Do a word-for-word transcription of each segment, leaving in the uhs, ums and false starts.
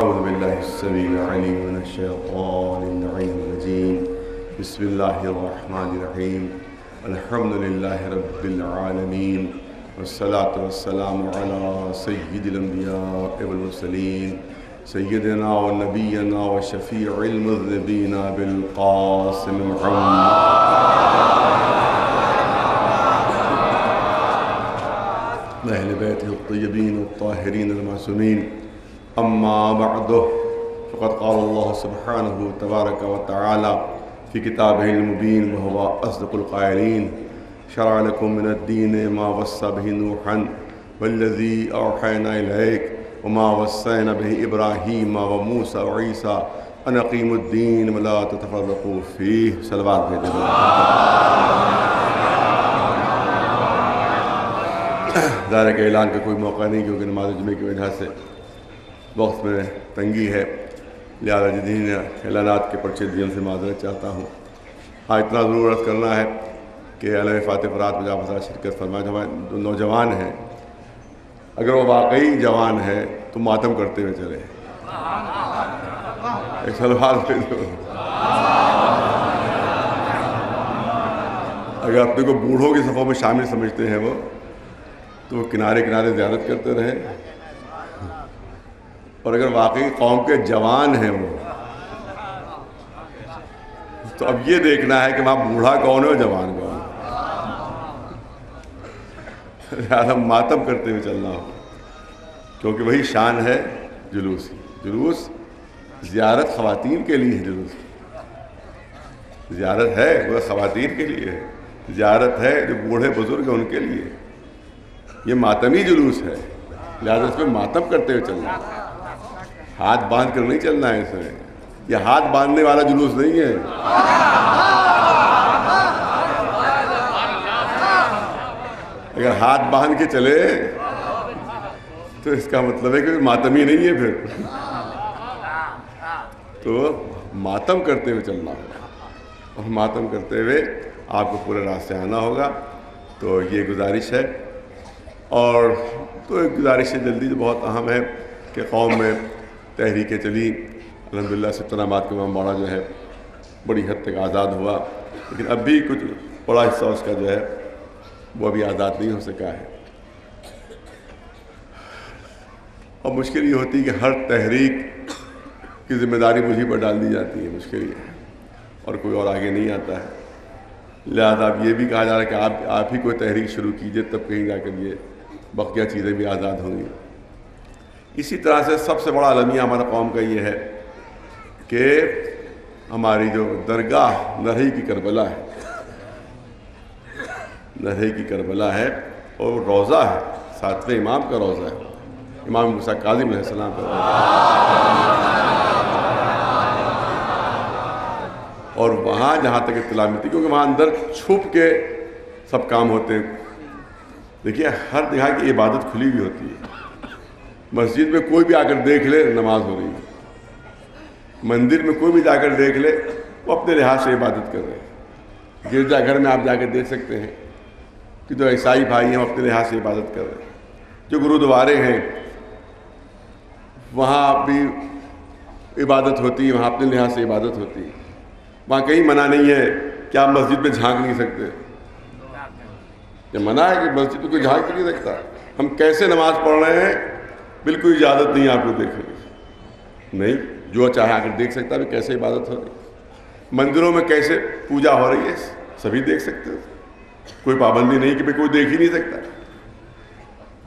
أعوذ بالله السميع العليم من الشيطان اللعين الرجيم بسم الله الرحمن الرحيم الحمد لله رب العالمين والصلاة والسلام على سيد الأنبياء والمرسلين سيدنا ونبينا وشفيع المذنبين بالقاسم محمد أهل بيته الطيبين الطاهرين المعصومين أما بعده فقد قال الله سبحانه تبارك وتعالى في كتابه المبين وهو أصدق القائلين شرع لكم من الدين ما وصى به نوحا والذي أوحينا إليك وما وصينا به إبراهيم وموسى وعيسى أن أقيموا الدين ولا تتفرقوا فيه صلوات الله दायरे के ऐलान का कोई मौका नहीं क्योंकि नमाज जुमे की वजह से वक्त में तंगी है, लिहाजा जदीन ऐलान के पर्चे दिन से माजरत चाहता हूँ। हाँ, इतना ज़रूर अर्ज़ करना है कि अलम फातफरात में जाफा शिरकत फरमाए जो नौजवान हैं, अगर वो वाकई जवान है तो मातम करते हुए चले। एक सलवार भेज दो। अगर अपने को बूढ़ों की सफ़ों में शामिल समझते हैं वो तो वो किनारे किनारे ज़्यारत करते रहे, और अगर वाकई कौम के जवान हैं वो तो अब ये देखना है कि वहाँ बूढ़ा कौन है और जवान कौन है। यार हम मातम करते हुए चलना हो क्योंकि वही शान है जुलूस की। जुलूस ज़ियारत ख़वातीन के लिए है, जुलूस ज़ियारत है वो ख़वातीन के लिए है, ज़ियारत है जो बूढ़े बुज़ुर्ग हैं उनके लिए है। ये मातमी जुलूस है, लिहाजा इसमें मातम करते हुए चलना है, हाथ बांध कर नहीं चलना है। इसमें यह हाथ बांधने वाला जुलूस नहीं है। अगर हाथ बांध के चले तो इसका मतलब है कि मातमी नहीं है। फिर तो मातम करते हुए चलना होगा, और मातम करते हुए आपको पूरे रास्ते आना होगा। तो ये गुजारिश है, और तो एक गुजारिश जल्दी तो बहुत अहम है कि कौम में तहरीकें चली। अलहम्दुलिल्लाह से तनामात का मामला जो है बड़ी हद तक आज़ाद हुआ, लेकिन अब भी कुछ बड़ा हिस्सा उसका जो है वो अभी आज़ाद नहीं हो सका है। और मुश्किल ये होती है कि हर तहरीक की जिम्मेदारी मुझी पर डाल दी जाती है, मुश्किल ये है, और कोई और आगे नहीं आता है। लिहाजा अब ये भी कहा जा रहा है कि आप आप ही कोई तहरीक शुरू कीजिए, तब कहीं जाकर ये बकिया चीज़ें भी आज़ाद होंगी। इसी तरह से सबसे बड़ा अलमिया हमारा कौम का ये है कि हमारी जो दरगाह नरही की करबला है, नरही की करबला है, और रोज़ा है, सातवें इमाम का रोज़ा है, इमाम मूसा काज़िम अलैहिस्सलाम का रोज़ा। और वहाँ जहाँ तक इत्तला मिलती, क्योंकि वहाँ अंदर छुप के सब काम होते हैं। देखिए हर जगह की इबादत खुली हुई होती है, मस्जिद में कोई भी आकर देख ले नमाज हो रही है, मंदिर में कोई भी जाकर देख ले वो अपने लिहाज से इबादत कर रहे हैं। गिरजाघर में आप जाकर देख सकते हैं कि जो ईसाई भाई हैं अपने लिहाज से इबादत कर रहे हैं, जो गुरुद्वारे हैं वहाँ भी इबादत होती है, वहाँ अपने लिहाज से इबादत होती है। वहाँ कहीं मना नहीं है कि आप मस्जिद में झांक नहीं सकते, ये मना है कि मस्जिद में कोई झांक नहीं सकता। हम कैसे नमाज पढ़ रहे हैं बिल्कुल इजाज़त नहीं आपको देखने की, नहीं, जो चाहे आकर देख सकता है कैसे इबादत हो रही है। मंदिरों में कैसे पूजा हो रही है सभी देख सकते हैं, कोई पाबंदी नहीं कि भाई कोई देख ही नहीं सकता।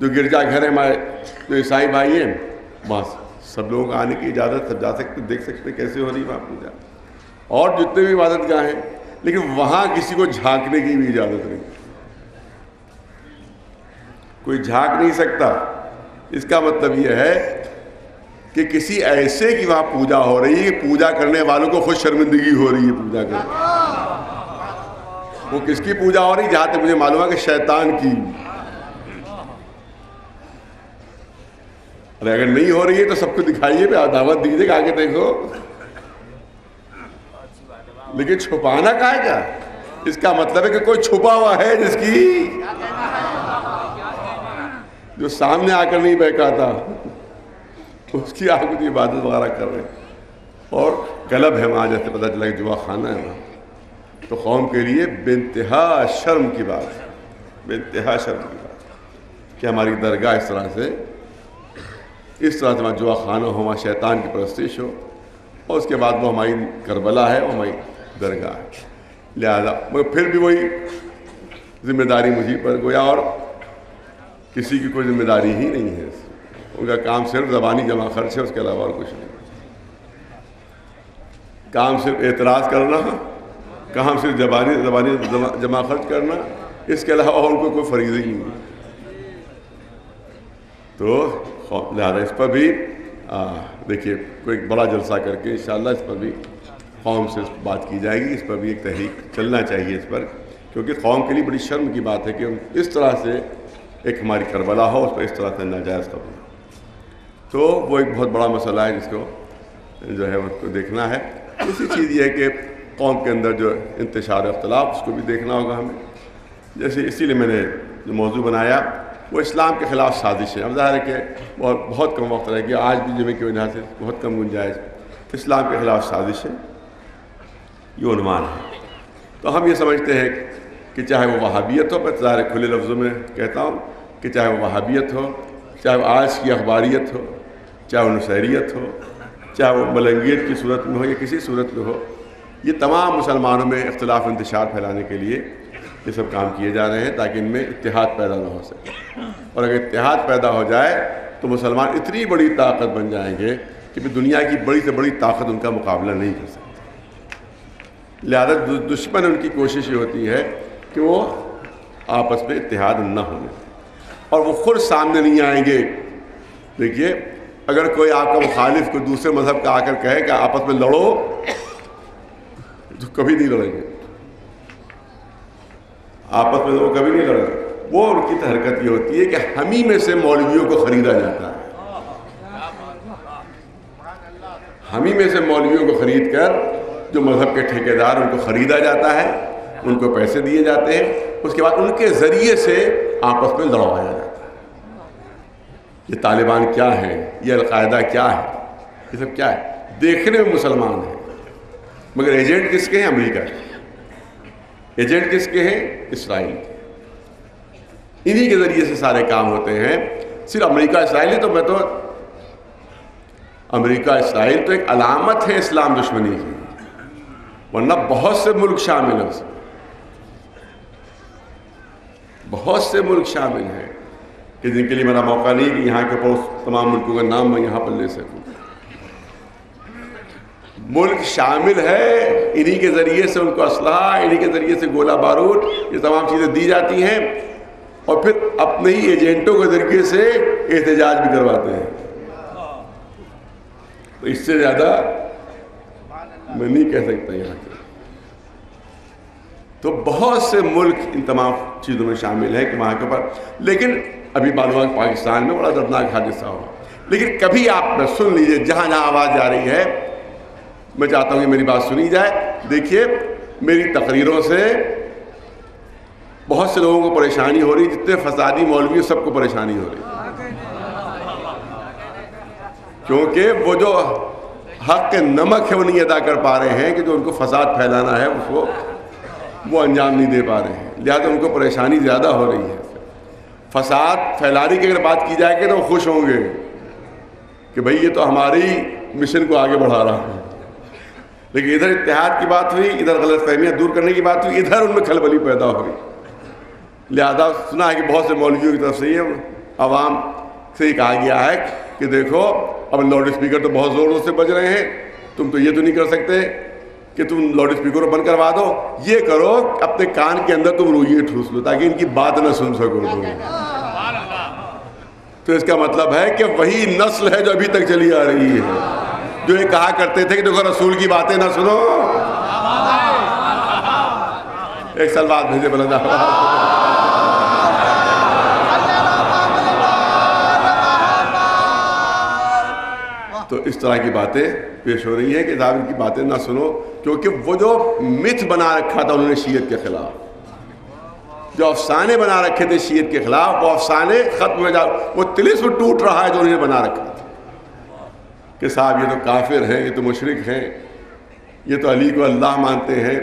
जो गिरजाघर है हमारे जो ईसाई भाई हैं वहाँ सब लोगों को आने की इजाज़त, सब जा सकते, देख सकते कैसे हो रही है वहाँ पूजा, और जितने भी इबादत गाह हैं, लेकिन वहाँ किसी को झाँकने की भी इजाज़त नहीं, कोई झांक नहीं सकता। इसका मतलब यह है कि किसी ऐसे की वहाँ पूजा हो रही है, पूजा करने वालों को खुद शर्मिंदगी हो रही है पूजा करने। वो किसकी पूजा हो रही, जहाँ तक मुझे मालूम है कि शैतान की। अरे अगर नहीं हो रही है तो सबको दिखाइए भाई, दावत दीजिए आगे देखो, लेकिन छुपाना काहे का। इसका मतलब है कि कोई छुपा हुआ है जिसकी जो सामने आकर नहीं बहकाता, तो उसकी आप कुछ इबादत वगैरह कर रहे हैं और गलब है वहाँ, जैसे पता चला कि जुआ खाना है वहाँ, तो कौम के लिए बेनतहा शर्म की बात है, बेनतहा शर्म की बात है कि हमारी दरगाह इस तरह से इस तरह से वहाँ जुआ खाना हो, वहाँ शैतान की परस्तिश हो, और उसके बाद वो हमारी करबला है और हमारी दरगाह है। लिहाजा मगर फिर भी वही जिम्मेदारी मुझी पर गोया, और किसी की कोई जिम्मेदारी ही नहीं है, उनका काम सिर्फ ज़बानी जमा खर्च है, उसके अलावा और कुछ नहीं। काम सिर्फ एतराज़ करना, काम सिर्फ जबानी जबानी जमा, जमा खर्च करना, इसके अलावा और उनको कोई फरीज़ ही नहीं। तो लिहाजा इस पर भी देखिए कोई बड़ा जलसा करके इंशाअल्लाह इस पर भी कौम से बात की जाएगी, इस पर भी एक तहरीक चलना चाहिए इस पर, क्योंकि कौम के लिए बड़ी शर्म की बात है कि इस तरह से एक हमारी करबला हो, उस पर इस तरह से नाजायज़ कबूल। तो वो एक बहुत बड़ा मसला है जिसको जो है उसको देखना है। दूसरी चीज़ ये है कि कौम के अंदर जो इंतशार अख्तलाफ उसको भी देखना होगा हमें। जैसे इसीलिए मैंने जो मौजू बनाया वो इस्लाम के ख़िलाफ़ साजिश है। अब ज़ाहिर है कि बहुत बहुत कम वक्त रह गया, आज भी जमे की वजह से बहुत कम गुंजाइश। इस्लाम के ख़िलाफ़ साजिश है, ये उन्वान है। तो हम ये समझते हैं कि चाहे वो वहाबियत हो, मैं सारे खुले लफ्ज़ों में कहता हूँ कि चाहे वो वहाबियत हो, चाहे वो आज की अखबारियत हो, चाहे वो नसैरियत हो, चाहे वो मलंगियत की सूरत में हो या किसी सूरत में हो, ये तमाम मुसलमानों में इख्तलाफ इंतशार फैलाने के लिए ये सब काम किए जा रहे हैं, ताकि इनमें इत्तेहाद पैदा ना हो सके। और अगर इत्तेहाद पैदा हो जाए तो मुसलमान इतनी बड़ी ताकत बन जाएंगे कि दुनिया की बड़ी से बड़ी ताकत उनका मुकाबला नहीं कर सकती। लिहाजा दुश्मन उनकी कोशिश ये होती है कि वो आपस में इत्तेहाद ना होने, और वो खुद सामने नहीं आएंगे। देखिए अगर कोई आपका मुखालिफ कोई दूसरे मजहब का आकर कहे कि आपस में लड़ो, तो कभी नहीं लड़ेंगे, आपस में वो कभी नहीं लड़ेंगे। वो उनकी हरकत ये होती है कि हम ही में से मौलवियों को खरीदा जाता है, हम ही में से मौलवियों को खरीद कर, जो मजहब के ठेकेदार, उनको खरीदा जाता है, उनको पैसे दिए जाते हैं, उसके बाद उनके ज़रिए से आपस में लड़वाया जाता है। ये तालिबान क्या है, ये अलकायदा क्या है, ये सब क्या है, देखने में मुसलमान है मगर एजेंट किसके हैं? अमेरिका के। एजेंट किसके हैं? इसराइल के। इन्हीं के ज़रिए से सारे काम होते हैं। सिर्फ अमेरिका इसराइल है तो मैं तो अमेरिका इसराइल तो एक अलामत है इस्लाम दुश्मनी की, वरना बहुत से मुल्क शामिल हैं उसमें, बहुत से मुल्क शामिल हैं कि जिनके लिए मेरा मौका नहीं कि यहाँ के पास तमाम मुल्कों का नाम मैं यहाँ पर ले सकूँ। मुल्क शामिल है, इन्हीं के ज़रिए से उनको असलहा, इन्हीं के ज़रिए से गोला बारूद, ये तमाम चीज़ें दी जाती हैं, और फिर अपने ही एजेंटों के ज़रिए से एहतजाज भी करवाते हैं। तो इससे ज़्यादा मैं नहीं कह सकता यहाँ के। तो बहुत से मुल्क इन तमाम चीज़ों में शामिल हैं कि वहाँ के ऊपर, लेकिन अभी बालवा पाकिस्तान में बड़ा दर्दनाक हादसा हुआ। लेकिन कभी आप सुन लीजिए, जहाँ जहाँ आवाज़ जा रही है, मैं चाहता हूँ कि मेरी बात सुनी जाए। देखिए मेरी तकरीरों से बहुत से लोगों को परेशानी हो रही, जितने फसादी मौलवी सबको परेशानी हो रही, क्योंकि वो जो हक के नमक है वो नहीं अदा कर पा रहे हैं, कि जो उनको फसाद फैलाना है उसको वो अंजाम नहीं दे पा रहे हैं। लिहाजा उनको परेशानी ज़्यादा हो रही है। फसाद फैलाने की अगर बात की जाएगी तो वो खुश होंगे कि भाई ये तो हमारी मिशन को आगे बढ़ा रहा है, लेकिन इधर इत्तेहाद की बात हुई, इधर गलतफहमियाँ दूर करने की बात हुई, इधर उनमें खलबली पैदा हो गई। लिहाजा सुना है कि बहुत से मौलवियों की तरफ से ये आवाम से ही कहा गया है कि देखो अब लाउड स्पीकर तो बहुत ज़ोरों से बज रहे हैं, तुम तो ये तो नहीं कर सकते कि तुम लाउड स्पीकर बंद करवा दो, ये करो अपने कान के अंदर तुम रुइये ठूस लो ताकि इनकी बात ना सुन सको। तो इसका मतलब है कि वही नस्ल है जो अभी तक चली आ रही है, जो ये कहा करते थे कि देखो रसूल की बातें ना सुनो। एक साल बाद भेजे बुलंद आवाज़, तो इस तरह की बातें पेश हो रही हैं कि साहब इनकी बातें ना सुनो, क्योंकि वो जो मिथ बना रखा था उन्होंने शीयत के खिलाफ, जो अफसाने बना रखे थे शीयत के खिलाफ, वो अफसाने खत्म हो जा, वो तिलिस्म टूट रहा है जो उन्होंने बना रखा था। कि साहब ये तो काफिर हैं, ये तो मुशरिक हैं, ये तो अली को अल्लाह मानते हैं,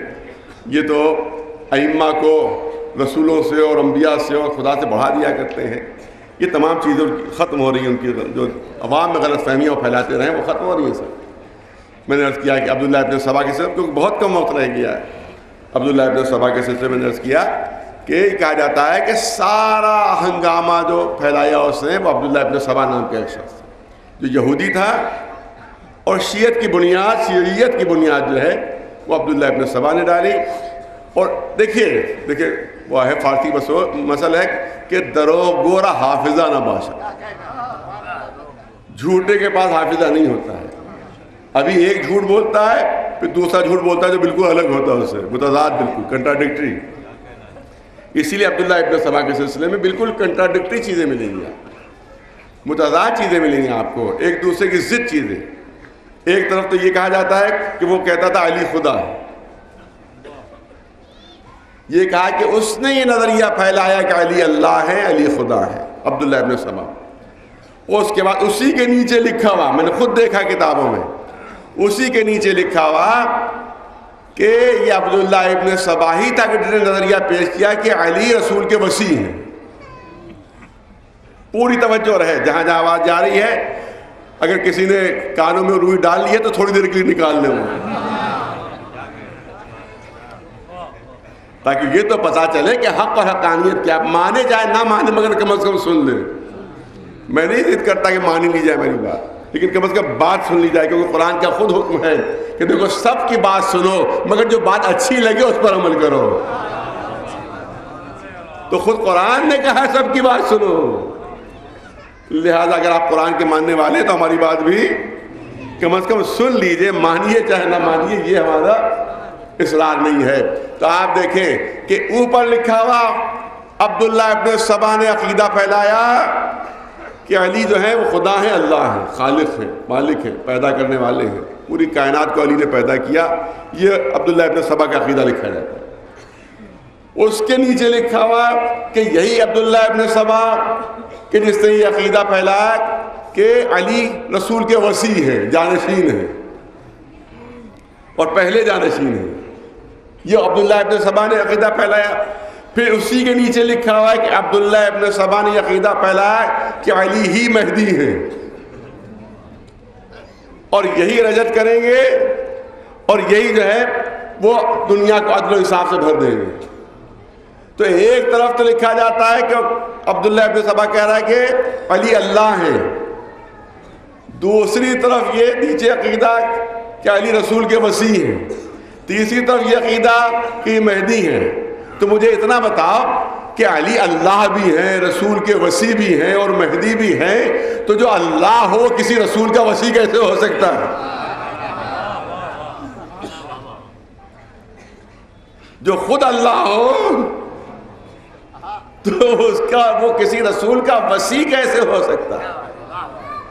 ये तो अइम्मा को रसूलों से और अम्बिया से और खुदा से बढ़ा दिया करते हैं। ये तमाम चीज़ें ख़त्म हो रही हैं, उनकी जो अवाम में गलत फहमियाँ फैलाते रहे हैं वो ख़त्म हो रही हैं। सर मैंने अर्ज़ किया कि अब्दुल्लाह इब्न सबा के सिलसिले क्योंकि बहुत कम वक्त रह गया है, अब्दुल्लाह इब्न सबा के सिलसिले मैंने अर्ज़ किया कि कहा जाता है कि सारा हंगामा जो फैलाया उसने वो अब्दुल्लाह इब्न सबा नाम का एक शख्स जो यहूदी था और शीयत की बुनियाद शीयत की बुनियाद जो है वो अब्दुल्लाह इब्न सबा ने डाली। और देखिए देखिए वह है फारसी मसो मसल है कि दरो गोरा हाफिजा ना बादशाह, झूठे के पास हाफिजा नहीं होता है। अभी एक झूठ बोलता है फिर दूसरा झूठ बोलता है जो बिल्कुल अलग होता है उससे, मुतजाद बिल्कुल कंट्राडिक्टरी। इसीलिए अब्दुल्लाह इब्न सबा के सिलसिले में बिल्कुल कंट्राडिक्टरी चीज़ें मिलेंगी आपको, मुतजाद चीज़ें मिलेंगी आपको, एक दूसरे की ज़िद चीज़ें। एक तरफ तो ये कहा जाता है कि वो कहता था अली खुदा है, ये कहा कि उसने ये नज़रिया फैलाया कि अली अल्लाह है अली खुदा है अब्दुल्लाह इब्न सबा। और उसके बाद उसी के नीचे लिखा हुआ, मैंने खुद देखा किताबों में, उसी के नीचे लिखा हुआ कि ये अब्दुल्लाह इब्न सबा ही था कि जिसने नज़रिया पेश किया कि अली रसूल के वसी हैं। पूरी तवज्जो रहे, जहाँ जहाँ आवाज़ जा रही है, अगर किसी ने कानों में रुई डाल ली है तो थोड़ी देर के लिए निकाल लें ताकि ये तो पता चले कि हक और हकानियत क्या, माने जाए ना माने मगर कम अज़ कम सुन ले। मैं नहीं जिद करता कि मानी ली जाए मेरी बात, लेकिन कम अज़ कम बात सुन ली जाए, क्योंकि कुरान का खुद हुक्म है कि देखो सब की बात सुनो मगर जो बात अच्छी लगे उस पर अमल करो। तो खुद कुरान ने कहा सब की बात सुनो, लिहाजा अगर आप कुरान के मानने वाले तो हमारी बात भी कम अज़ कम सुन लीजिए, मानिए चाहे ना मानिए, ये हमारा इसलार नहीं है। तो आप देखें कि ऊपर लिखा हुआ अब्दुल्लाह इब्न सबा ने अकीदा फैलाया कि अली जो है वो खुदा है अल्लाह है, खालिक है, मालिक है, पैदा करने वाले हैं, पूरी कायनात को अली ने पैदा किया, ये अब्दुल्लाह इब्न सबा का अकीदा लिखा जाता है। उसके नीचे लिखा हुआ कि यही अब्दुल्लाह इब्न सबा कि जिसने ये अकीदा फैलाया कि अली रसूल के वसी हैं, जानशीन हैं और पहले जानशीन हैं, ये अब्दुल्लाह इब्न सबा ने अक़ीदा फैलाया। फिर उसी के नीचे लिखा हुआ है कि अब्दुल्लाह इब्न सबा ने अक़ीदा फैलाया कि अली ही महदी हैं और यही रजत करेंगे और यही जो है वो दुनिया को अदल व इंसाफ से भर देंगे। तो एक तरफ तो लिखा जाता है कि अब्दुल्लाह इब्न सबा कह रहा है कि अली अल्लाह है, दूसरी तरफ ये नीचे अक़ीदा कि अली रसूल के वसी हैं, तीसरी तरफ ये अक़ीदा कि मेहदी है। तो मुझे इतना बताओ कि अली अल्लाह भी हैं, रसूल के वसी भी हैं और मेहदी भी हैं, तो जो अल्लाह हो किसी रसूल का वसी कैसे हो सकता है? जो खुद अल्लाह हो तो उसका वो किसी रसूल का वसी कैसे हो सकता है?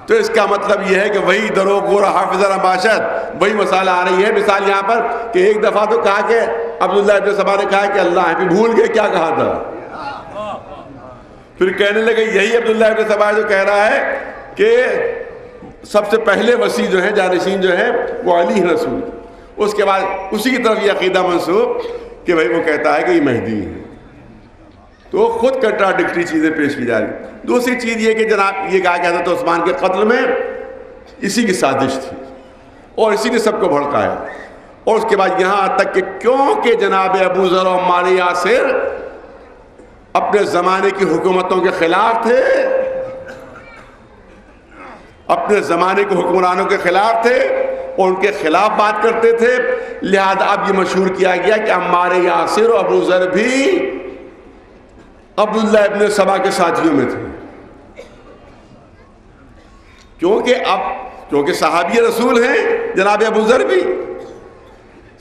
तो इसका मतलब यह है कि वही दरो गोरा हाफिज़ बाशद, वही मसाला आ रही है। मिसाल यहाँ पर कि एक दफ़ा तो कहा कि अब्दुल्लाह इब्न सबा ने कहा कि अल्लाह है, फिर भूल गए क्या कहा था, फिर कहने लगे यही अब्दुल्लाह इब्न सबा जो कह रहा है कि सबसे पहले वसी जो है, जानशीन जो है वो अली रसूल। उसके बाद उसी की तरफ ये अक़ीदा मंसूब कि भाई वो कहता है कि ये मेहदी है, तो खुद कंट्राडिक्टरी चीज़ें पेश की जा रही। दूसरी चीज़ ये कि जनाब ये कहा गया था तो उस्मान के कत्ल में इसी की साजिश थी और इसी ने सबको भड़काया। और उसके बाद यहाँ तक कि क्योंकि जनाब अबू ज़र और माले यासिर अपने ज़माने की हुकूमतों के ख़िलाफ़ थे, अपने ज़माने के हुक्मरानों के ख़िलाफ़ थे और उनके ख़िलाफ़ बात करते थे, लिहाजा अब ये मशहूर किया गया कि अम्मार यासिर और अबू ज़र भी अब्दुल्लाह इब्न सबा के साथियों में थे, क्योंकि अब क्योंकि सहाबी रसूल हैं जनाब अबू ज़र भी,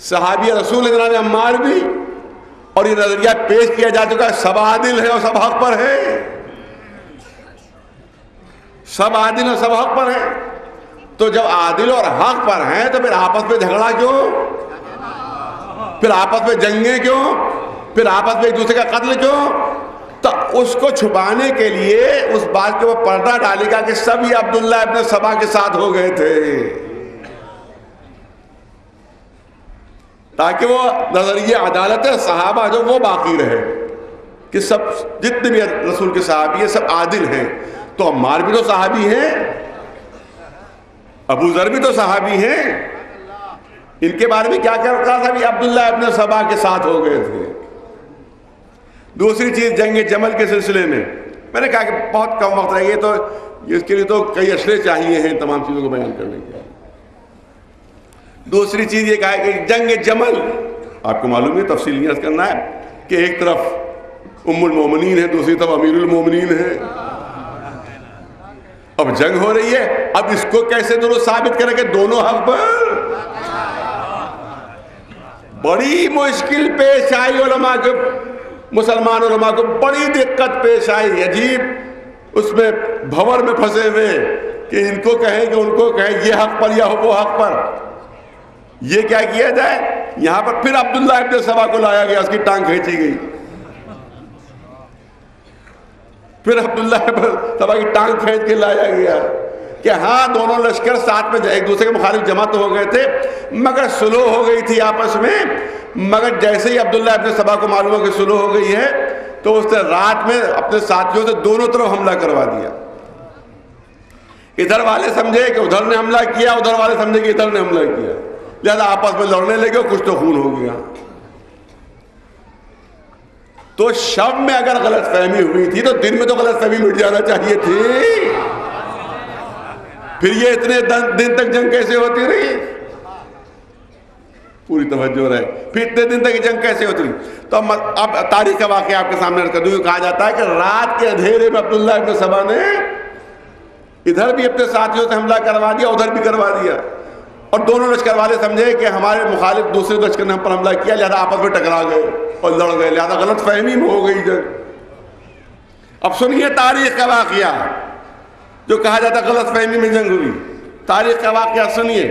सहाबी रसूल हैं जनाब अम्मार भी, और ये नजरिया पेश किया जा चुका है सब आदिल है और सब हक पर है, सब आदिल और सब हक पर है। तो जब आदिल और हक पर हैं तो फिर आपस में झगड़ा क्यों, फिर आपस में जंगे क्यों, फिर आपस में एक दूसरे का कत्ल क्यों? तो उसको छुपाने के लिए उस बात के वो पर्दा डालेगा कि सब ये अब्दुल्ला इब्न सबा के साथ हो गए थे, ताकि वो नजरिया अदालत सहाबा जो वो बाकी रहे कि सब जितने भी रसूल के सहाबी हैं सब आदिल हैं। तो अम्मार भी तो सहाबी हैं, अबू जर भी तो सहाबी हैं, इनके बारे में क्या कह रहा था कि अब्दुल्ला इब्न सबा के साथ हो गए थे। दूसरी चीज़ जंग जमल के सिलसिले में मैंने कहा कि बहुत कम वक्त रह गया, तो इसके लिए तो कई असरे चाहिए हैं तमाम चीज़ों को बयान करने के। दूसरी चीज़ ये कहा कि जंग जमल आपको मालूम है, तफसील याद करना है कि एक तरफ उम्मुल मोमिनीन है, दूसरी तरफ अमीरुल मोमिनीन है। अब जंग हो रही है, अब इसको कैसे दोनों साबित करें कि दोनों हक पर? बड़ी मुश्किल पेश आई उलमा के, मुसलमान उलमा को बड़ी दिक्कत पेश आई, अजीब उसमें भंवर में फंसे हुए कि इनको कहें कि उनको कहें, ये हक पर या वो हक पर, ये क्या किया जाए। यहाँ पर फिर अब्दुल्ला इब्न सबा को लाया गया, उसकी टांग खींची गई, फिर अब्दुल्ला इब्न सबा की टांग खींच के लाया गया कि हाँ दोनों लश्कर साथ में एक दूसरे के मुखालिफ जमा तो हो गए थे मगर सुलह हो गई थी आपस में। मगर जैसे ही अब्दुल्ला इब्न सबा को मालूम हो कि सुलह हो गई है, तो उसने रात में अपने साथियों से दोनों तरफ हमला करवा दिया। इधर वाले समझे कि उधर ने हमला किया, उधर वाले समझे कि इधर ने हमला किया, लिहाजा आपस में लड़ने लगे, कुछ तो खून हो गया। तो शब में अगर गलतफहमी हुई थी तो दिन में तो गलतफहमी मिट जाना चाहिए थी, फिर ये इतने दिन तक जंग कैसे होती रही? पूरी तवज्जो रहे, फिर इतने दिन तक जंग कैसे होती रही? तो अब तारीख का वाकया आपके सामने रख दूं। कहा जाता है कि रात के अंधेरे में अब्दुल्ला इब्न सबा ने इधर भी अपने साथियों से हमला करवा दिया, उधर भी करवा दिया, और दोनों लश्कर वाले समझे कि हमारे मुखालिफ दूसरे लश्कर ने हम पर हमला किया, लिहाजा आपस में टकरा गए और लड़ गए, लिहाजा गलत फहमी में हो गई जंग। अब सुनिए तारीख का वाकया, जो कहा जाता गलत फहमी में जंग हुई, तारीख का वाकया सुनिए।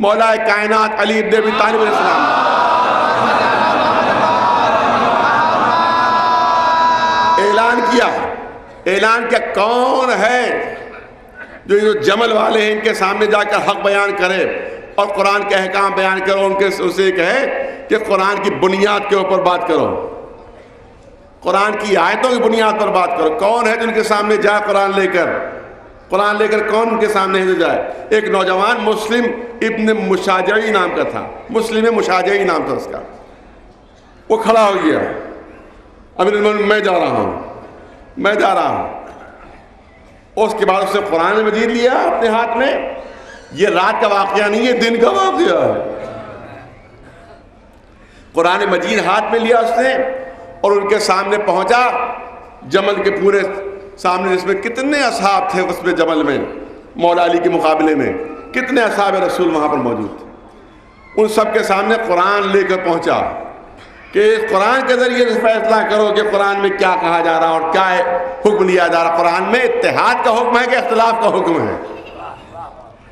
मौला कायनात अली इब्न अबी तालिब अलैहिस्सलाम ऐलान किया, ऐलान किया कौन है जो जो जमल वाले हैं इनके सामने जाकर हक बयान करे और कुरान के अहकाम बयान करो, उनके उसे कहे कि कुरान की बुनियाद के ऊपर बात करो, कुरान की आयतों की बुनियाद पर बात करो। कौन है जिनके सामने जाए कुरान लेकर, कुरान लेकर कौन उनके सामने है जाए? एक नौजवान मुस्लिम इब्न मुशाजई नाम का था, मुस्लिम मुशाजई नाम था उसका। वो खड़ा हो गया, अमीरुल मोमिनीन मैं जा रहा हूँ, मैं जा रहा हूँ। उसके बाद उसने कुरान मजीद लिया अपने हाथ में। ये रात का वाकया नहीं है, दिन का वाकया है। कुरान मजीद हाथ में लिया उसने और उनके सामने पहुंचा, जमल के पूरे सामने, जिसमें कितने असहाब थे उसमें जमल में, मौला अली के मुकाबले में कितने असहाब रसूल वहाँ पर मौजूद थे, उन सब के सामने कुरान लेकर पहुँचा कि कुरान के ज़रिए फैसला करो कि कुरान में क्या कहा जा रहा और क्या हुक्म लिया जा रहा। कुरान में इत्तेहाद का हुक्म है कि इख्तिलाफ का हुक्म है,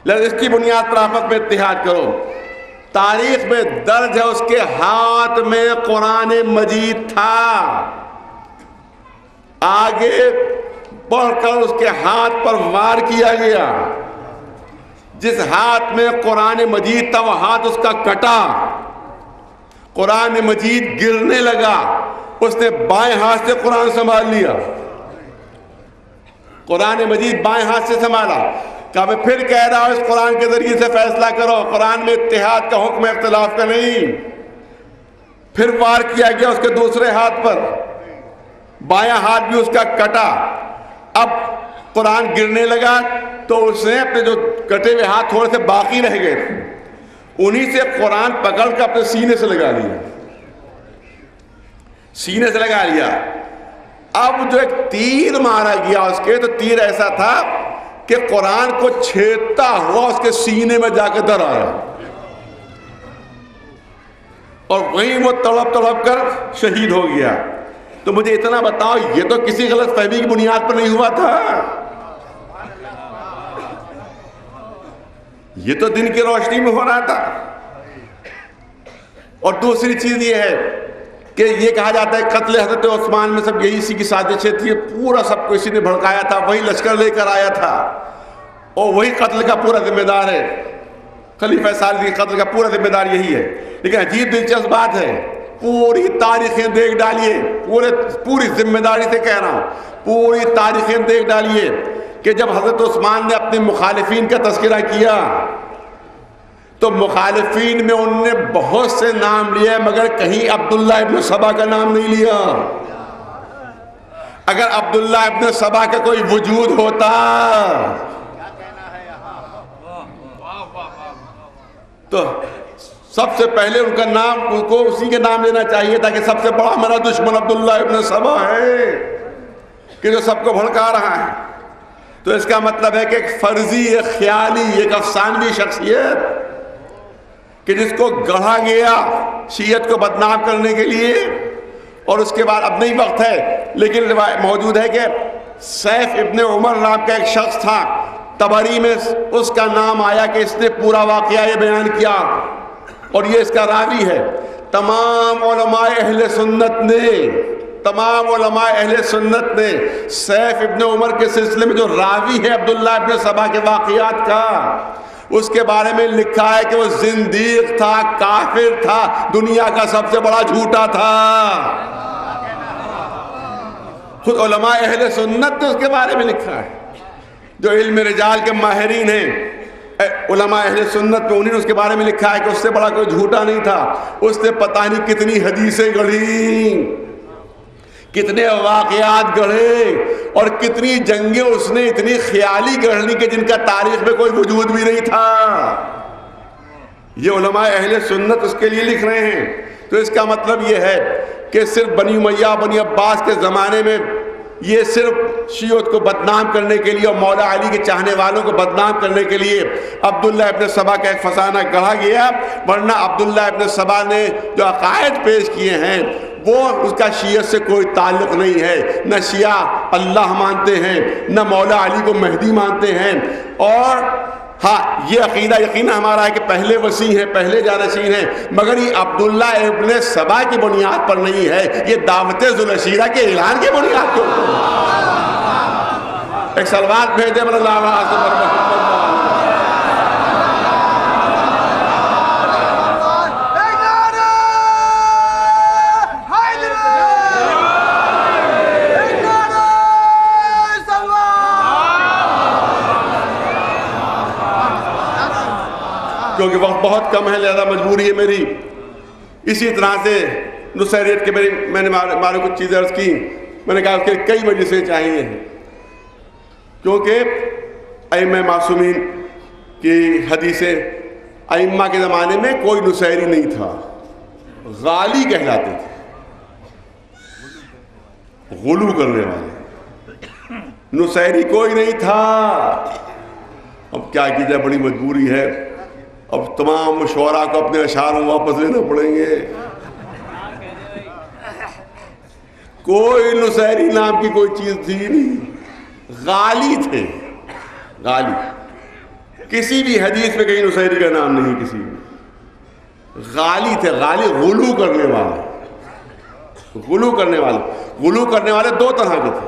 लेकिन इसकी बुनियाद पर आपस में इत्तेहाद करो। तारीख में दर्ज है उसके हाथ में कुरान मजीद था, आगे बढ़कर उसके हाथ पर वार किया गया। जिस हाथ में कुरान मजीद था वह हाथ उसका कटा, कुरान मजीद गिरने लगा, उसने बाएं हाथ से कुरान संभाल लिया, कुरान मजीद बाएं हाथ से संभाला। क्या मैं फिर कह रहा हूं इस कुरान के जरिए से फैसला करो, कुरान में इत्तेहाद का हुक्म है, इख्तिलाफ का नहीं। फिर वार किया गया उसके दूसरे हाथ पर, बायां हाथ भी उसका कटा। अब कुरान गिरने लगा तो उसने अपने जो कटे हुए हाथ थोड़े से बाकी रह गए थे, उन्हीं से कुरान पकड़कर अपने सीने से लगा लिया, सीने से लगा लिया। अब जो एक तीर मारा गया उसके, तो तीर ऐसा था कि कुरान को छेदता हुआ उसके सीने में जाकर दर आया और वहीं वो तड़प तड़प कर शहीद हो गया। तो मुझे इतना बताओ, ये तो किसी गलत फहमी की बुनियाद पर नहीं हुआ था, ये तो दिन की रोशनी में हो रहा था। और दूसरी चीज ये है कि ये कहा जाता है कत्ल हजरत उस्मान में सब यही इसी की साजिश थी, पूरा सबको इसी ने भड़काया था, वही लश्कर लेकर आया था और वही कत्ल का पूरा जिम्मेदार है, खलीफा साली कत्ल का पूरा जिम्मेदार यही है। लेकिन अजीब दिलचस्प बात है, पूरी तारीखें देख डालिए, पूरे पूरी जिम्मेदारी से कह रहा हूँ, पूरी तारीखें देख डालिए कि जब हजरत उस्मान ने अपने मुखालिफिन का तस्करा किया तो मुखालिफिन में उनने बहुत से नाम लिए मगर कहीं अब्दुल्ला इब्न सबा का नाम नहीं लिया। अगर अब्दुल्ला इब्न सबा का कोई वजूद होता तो सबसे पहले उनका नाम, उनको उसी के नाम लेना चाहिए था कि सबसे बड़ा मेरा दुश्मन अब्दुल्ला इब्न सबा है कि जो सबको भड़का रहा है। तो इसका मतलब है कि एक फर्जी, एक ख्याली, एक अफसानवी शख्सियत कि जिसको गढ़ा गया शीयत को बदनाम करने के लिए। और उसके बाद अब नहीं वक्त है लेकिन मौजूद है कि सैफ इब्ने उमर नाम का एक शख्स था तबरी में, उसका नाम आया कि इसने पूरा वाकया ये बयान किया और ये इसका रावी है। तमाम उलमाए अहले सुन्नत ने तमाम उलमाए अहले सुन्नत ने सैफ इब्ने उमर के सिलसिले में जो रावी है अब्दुल्ला इब्ने सबा के वाकयात का, उसके बारे में लिखा है कि वो जिंदीक था, काफिर था, दुनिया का सबसे बड़ा झूठा था। खुद उलमाए अहले सुन्नत ने उसके बारे में लिखा है, जो इल्म रिजाल के माहिरीन हैं उलमा अहले सुन्नत में, उन्हीं ने उसके बारे में लिखा है कि उससे बड़ा कोई झूठा नहीं था। उसने पता नहीं कितनी हदीसें गढ़ी, कितने वाकयात गढ़े और कितनी जंगें उसने इतनी ख्याली गढ़नी कि जिनका तारीख में कोई वजूद भी नहीं था। ये उलमा अहले सुन्नत उसके लिए लिख रहे हैं। तो इसका मतलब ये है कि सिर्फ बनी उमैया बनी अब्बास के ज़माने में ये सिर्फ शियोत को बदनाम करने के लिए और मौला अली के चाहने वालों को बदनाम करने के लिए अब्दुल्ला इब्न सबा का एक फसाना गढ़ा गया, वरना अब्दुल्ला इब्न सबा ने जो अकायद पेश किए हैं वो उसका शियत से कोई ताल्लुक़ नहीं है। न शिया अल्लाह मानते हैं, न मौला अली को महदी मानते हैं। और हाँ, ये अकीदा यकीन हमारा है कि पहले वसी हैं, पहले जानशीन हैं, मगर ये अब्दुल्ला इब्न सबा की बुनियाद पर नहीं है, ये दावते जुलशीरा के ऐलान की बुनियाद पर। एक सलवात भेज दे मेरे लावा क्योंकि वक्त बहुत कम है, ज़्यादा मजबूरी है मेरी। इसी तरह से नुसैरियत के मेरी मैंने मारे, मारे कुछ चीज़ें अर्ज़ की, मैंने कहा उसके कई मजलिसें चाहिए क्योंकि अइम्मा मासूमीन की हदीसें, अइम्मा के ज़माने में कोई नुसैरी नहीं था, गाली कहलाते थे, गुलू करने वाले, नुसैरी कोई नहीं था। अब क्या की जाए, बड़ी मजबूरी है, अब तमाम शोरा को अपने अशार वापस लेना पड़ेंगे। कोई नुसैरी नाम की कोई चीज थी नहीं, गाली थे, गाली। किसी भी हदीस में कहीं नुसैरी का नाम नहीं, किसी में गाली थे, गाली गुलू करने वाले, गुलू करने वाले गुलू करने वाले दो तरह के थे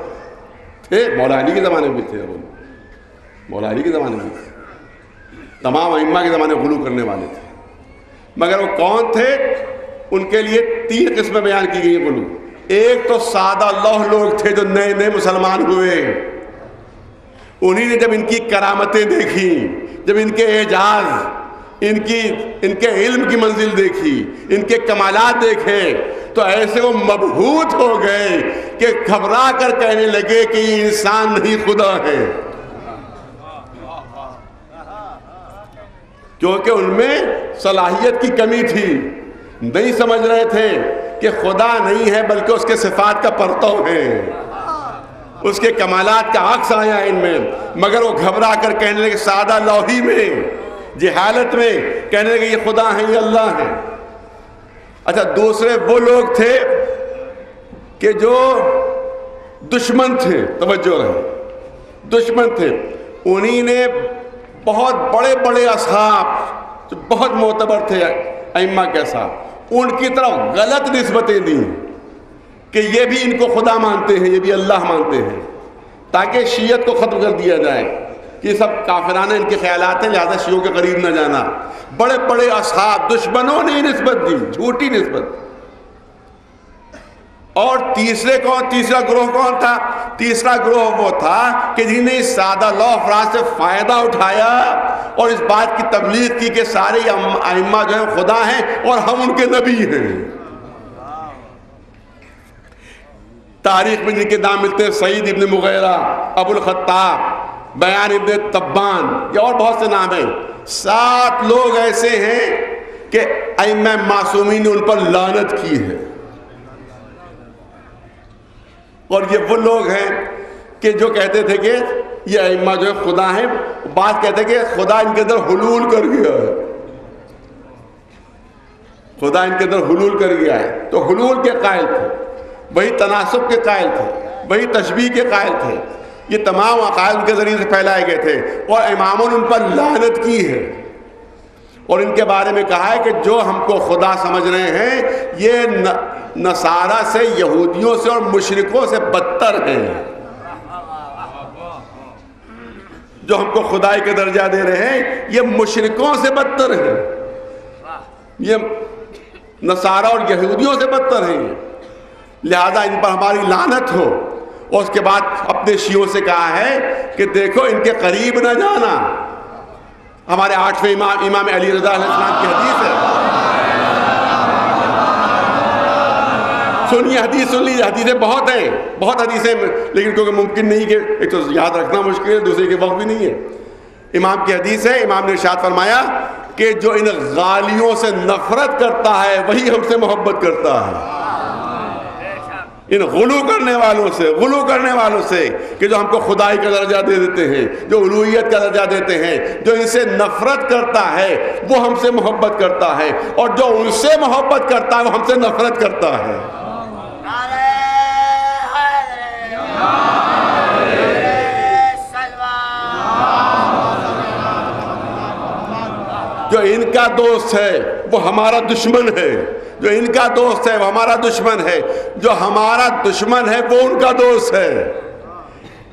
थे मौला अली के ज़माने में थे, मौला अली के ज़माने में थे, तमाम अइम्मा के ज़माने गुलू करने वाले थे। मगर वो कौन थे, उनके लिए तीन किस्में बयान की गई गुलू। एक तो सादा लौह लोग थे जो नए नए मुसलमान हुए, उन्हीं ने जब इनकी करामतें देखी, जब इनके एजाज, इनकी इनके इल्म की मंजिल देखी, इनके कमालात देखे, तो ऐसे वो मबहूत हो गए कि घबरा कर कहने लगे कि ये इंसान नहीं खुदा है, क्योंकि उनमें सलाहियत की कमी थी। नहीं समझ रहे थे कि खुदा नहीं है बल्कि उसके सिफात का परतव है, उसके कमालात का अक्स आया इनमें। मगर वो घबरा कर कहने लगे सादा लौही में, जहालत में कहने लगे ये खुदा है, ये अल्लाह है। अच्छा, दूसरे वो लोग थे कि जो दुश्मन थे, तवज्जो रहे, दुश्मन थे। उन्हीं ने बहुत बड़े बड़े असहाब जो बहुत मोतबर थे अइम्मा के साहब, उनकी तरफ गलत निस्बतें दी कि ये भी इनको खुदा मानते हैं, ये भी अल्लाह मानते हैं, ताकि शीयत को ख़त्म कर दिया जाए कि सब काफिराना इनके ख्यालात हैं, लिहाजा शीयों के करीब न जाना। बड़े बड़े असहाब दुश्मनों ने निस्बत दी, झूठी निस्बत। और तीसरे कौन तीसरा ग्रोह कौन था? तीसरा ग्रोह वो था कि जिन्हें इस सादा लौ अफराज से फ़ायदा उठाया और इस बात की तबलीग की कि सारे आइम्मा जो हैं खुदा हैं और हम उनके नबी हैं। तारीख में जिनके नाम मिलते हैं Saeed ibn Mughira, Abul Khattab, Bayan ibn तब्बान, ये और बहुत से नाम हैं। सात लोग ऐसे हैं कि आइम्मा मासूमीन ने उन पर लानत की है। और ये वो लोग हैं कि जो कहते थे कि ये अइम्मा जो है खुदा हैं, बात कहते कि खुदा इनके अंदर हुलूल कर गया है, खुदा इनके अंदर हुलूल कर गया है। तो हुलूल के कायल थे, वही तनासुब के कायल थे, वही तशबीह के कायल थे। ये तमाम अकायल उनके ज़रिए से फैलाए गए थे और इमामों ने उन पर लानत की है और इनके बारे में कहा है कि जो हमको खुदा समझ रहे हैं ये न, नसारा से, यहूदियों से और मुशरिकों से बदतर हैं। जो हमको खुदाई का दर्जा दे रहे हैं ये मुशरिकों से बदतर हैं, ये नसारा और यहूदियों से बदतर हैं, लिहाजा इन पर हमारी लानत हो। और उसके बाद अपने शियों से कहा है कि देखो इनके करीब न जाना। हमारे आठवें इमाम इमाम अली रज़ा अलैहिस्सलाम की हदीस है। सुनिए हदीस, सुन लीजिए, हदीसें बहुत हैं, बहुत हदीसें, लेकिन क्योंकि मुमकिन नहीं कि एक तो याद रखना मुश्किल है, दूसरे के वक्त भी नहीं है। इमाम की हदीस है, इमाम ने इरशाद फरमाया कि जो इन गालियों से नफरत करता है वही हमसे मोहब्बत करता है। इन गुलू करने वालों से, गुलू करने वालों से कि जो हमको खुदाई का दर्जा दे देते हैं, जो उलूहियत का दर्जा देते हैं, जो इनसे नफरत करता है वो हमसे मोहब्बत करता है और जो उनसे मोहब्बत करता है वो हमसे नफरत करता है। जो इनका दोस्त है वो हमारा दुश्मन है, जो इनका दोस्त है वो हमारा दुश्मन है, जो हमारा दुश्मन है वो उनका दोस्त है।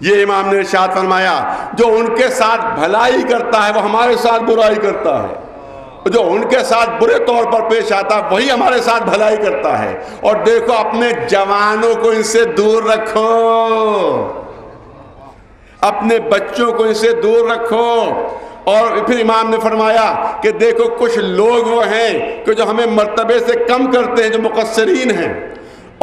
ये इमाम ने इरशाद फरमाया जो उनके साथ भलाई करता है वो हमारे साथ बुराई करता है, जो उनके साथ बुरे तौर पर पेश आता है वही हमारे साथ भलाई करता है। और देखो अपने जवानों को इनसे दूर रखो, अपने बच्चों को इनसे दूर रखो। और फिर इमाम ने फरमाया कि देखो कुछ लोग वो हैं कि जो हमें मर्तबे से कम करते हैं, जो मुकस्सरीन हैं,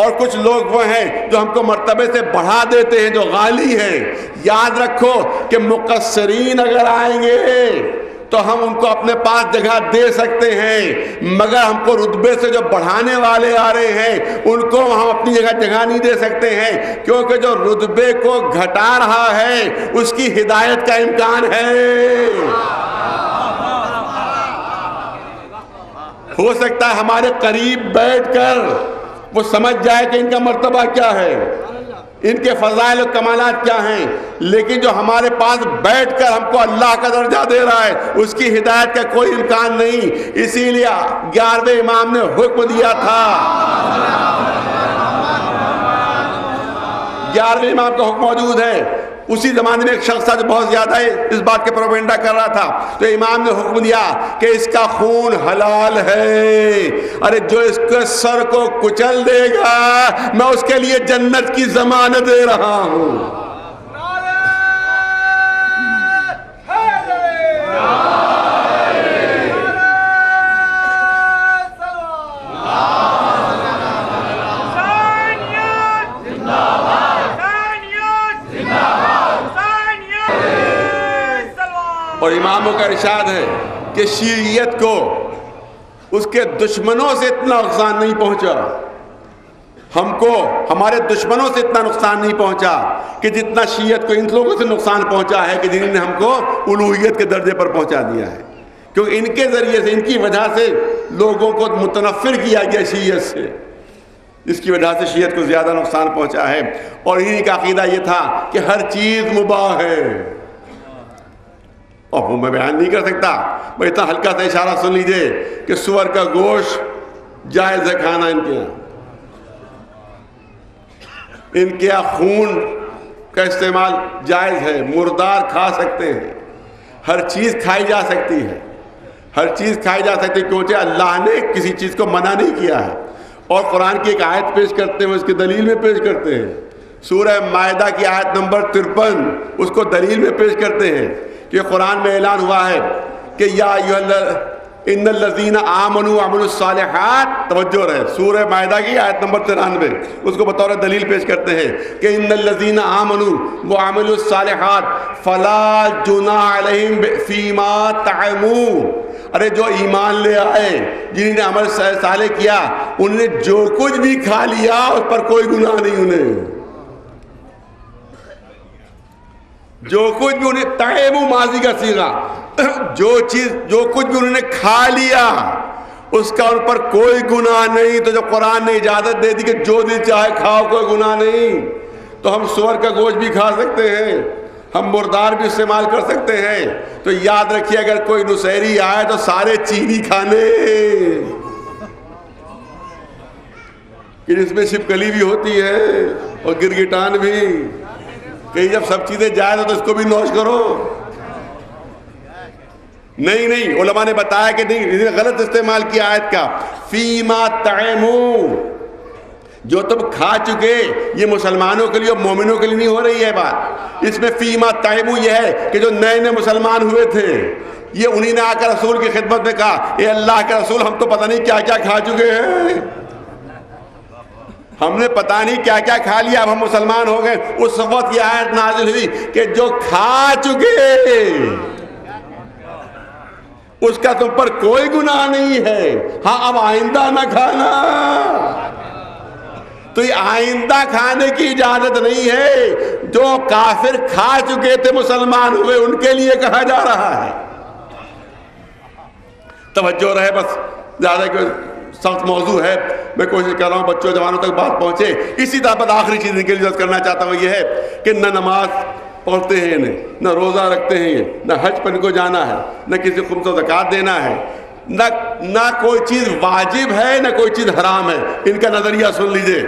और कुछ लोग वो हैं जो हमको मर्तबे से बढ़ा देते हैं, जो गाली हैं। याद रखो कि मुकस्सरीन अगर आएंगे तो हम उनको अपने पास जगह दे सकते हैं, मगर हमको रुतबे से जो बढ़ाने वाले आ रहे हैं उनको हम अपनी जगह जगह नहीं दे सकते हैं, क्योंकि जो रुतबे को घटा रहा है उसकी हिदायत का इम्कान है। हो सकता है हमारे करीब बैठकर वो समझ जाए कि इनका मर्तबा क्या है, इनके फजाइल और कमालात क्या हैं, लेकिन जो हमारे पास बैठकर हमको अल्लाह का दर्जा दे रहा है उसकी हिदायत का कोई इम्कान नहीं। इसीलिए ग्यारहवें इमाम ने हुक्म दिया था, ग्यारहवें इमाम का हुक्म मौजूद है। उसी ज़माने में एक शख्स था जो बहुत ज़्यादा इस बात के प्रोपेगेंडा कर रहा था, तो इमाम ने हुक्म दिया कि इसका खून हलाल है। अरे जो इसके सर को कुचल देगा मैं उसके लिए जन्नत की जमानत दे रहा हूँ। और इमामों का इरशाद है कि शीयत को उसके दुश्मनों से इतना नुकसान नहीं पहुंचा, हमको हमारे दुश्मनों से इतना नुकसान नहीं पहुंचा कि जितना शीयत को इन लोगों से नुकसान पहुंचा है कि जिन्होंने हमको उलूहियत के दर्जे पर पहुंचा दिया है, क्योंकि इनके ज़रिए से, इनकी वजह से लोगों को मुतनफ़िर किया गया शीयत से, इसकी वजह से शीयत को ज़्यादा नुकसान पहुँचा है। और इन्हीं का अक़ीदा ये था कि हर चीज़ मुबाह है। और वो मैं बयान नहीं कर सकता, मैं इतना हल्का सा इशारा सुन लीजिए कि सुअर का गोश्त जायज़ है खाना इनके यहाँ, इनके यहाँ खून का इस्तेमाल जायज़ है, मुर्दार खा सकते हैं, हर चीज़ खाई जा सकती है, हर चीज़ खाई जा सकती है, क्योंकि अल्लाह ने किसी चीज़ को मना नहीं किया है। और कुरान की एक आयत पेश करते हैं, उसकी दलील में पेश करते हैं, सूरह मायदा की आयत नंबर तिरपन, उसको दलील में पेश करते हैं कि कुरान में ऐलान हुआ है कि या इन्नल्लज़ीना आमनू अमलुस्सालिहात, तवज्जो रहे सूरह मायदा की आयत नंबर तिरानवे, उसको बतौर दलील पेश करते हैं कि इन्नल्लज़ीना आमनू व अमलुस्सालिहात फला जुनाह अलैहिम फीमा तअमू, अरे जो ईमान ले आए, जिन्होंने अमल साले किया, उन्होंने जो कुछ भी खा लिया उस पर कोई गुनाह नहीं, उन्हें जो कुछ भी उन्हें तअमू माजी का सीगा, जो चीज जो कुछ भी उन्होंने खा लिया उसका उन पर कोई गुनाह नहीं। तो जब कुरान ने इजाजत दे दी कि जो दिल चाहे खाओ, कोई गुनाह नहीं, तो हम सुअर का गोश्त भी खा सकते हैं, हम मुर्दार भी इस्तेमाल कर सकते हैं। तो याद रखिए, अगर कोई नुसेरी आए तो सारे चीनी खाने, कि इसमें छिपकली भी होती है और गिरगिटान भी, कहीं जब सब चीजें जाए तो इसको भी नोश करो। नहीं नहीं, उलमा ने बताया कि नहीं, गलत इस्तेमाल किया आयत का, फीमा तअमू, जो तुम खा चुके। ये मुसलमानों के लिए और मोमिनों के लिए नहीं हो रही है बात, इसमें फीमा तअमू यह है कि जो नए नए मुसलमान हुए थे, ये उन्हीं ने आकर रसूल की खिदमत में कहा, ए अल्लाह के रसूल, हम तो पता नहीं क्या क्या खा चुके हैं, हमने पता नहीं क्या क्या खा लिया, अब हम मुसलमान हो गए। उस वक्त यह आयत नाज़िल हुई कि जो खा चुके उसका तुम पर कोई गुनाह नहीं है, हाँ अब आइंदा ना खाना। तो ये आइंदा खाने की इजाजत नहीं है, जो काफिर खा चुके थे मुसलमान हुए, उनके लिए कहा जा रहा है। तवज्जो रहे, बस ज्यादा कोई सख्त मौजू है, मैं कोशिश कर रहा हूँ बच्चों जवानों तक बात पहुंचे। इसी तरह पर आखिरी चीज इनके लिए करना चाहता हूँ, यह है कि न नमाज पढ़ते हैं, न ना रोज़ा रखते हैं, ये ना हज पर इनको जाना है, ना किसी खुम्स व ज़कात देना है, ना ना कोई चीज़ वाजिब है, ना कोई चीज़ हराम है। इनका नज़रिया सुन लीजिए,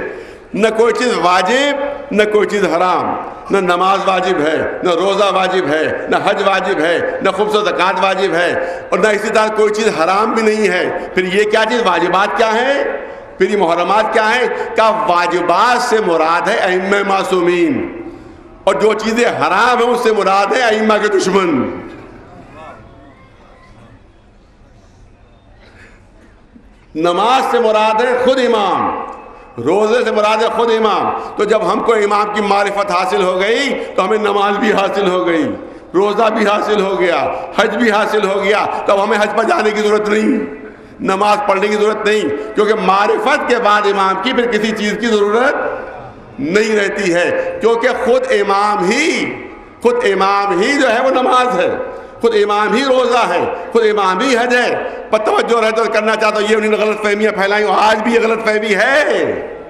ना कोई चीज़ वाजिब, ना कोई चीज़ हराम, ना नमाज वाजिब है, ना रोज़ा वाजिब है, ना हज वाजिब है, ना खुम्स व ज़कात वाजिब है, और ना इसी तरह कोई चीज़ हराम भी नहीं है। फिर ये क्या चीज़ वाजिबात क्या है, फिर ये मुहर्रमात क्या है? क्या वाजिबात से मुराद है अइम्मा मासूमीन, और जो चीजें हराम है उससे मुराद है अइम्मा के दुश्मन। नमाज से मुराद है खुद इमाम, रोजे से मुराद है खुद इमाम। तो जब हमको इमाम की मारिफत हासिल हो गई तो हमें नमाज भी हासिल हो गई, रोजा भी हासिल हो गया, हज भी हासिल हो गया। तब तो हमें हज पर जाने की जरूरत नहीं, नमाज पढ़ने की जरूरत नहीं, क्योंकि मारिफत के बाद इमाम की फिर किसी चीज की जरूरत नहीं रहती है, क्योंकि खुद इमाम ही खुद इमाम ही जो है वो नमाज है, खुद इमाम ही रोज़ा है, खुद इमाम ही हज है। पर तवज्जो रहे तो करना चाहता हूँ, ये उन्होंने गलत फहमियाँ फैलाई, आज भी ये गलत फहमी है,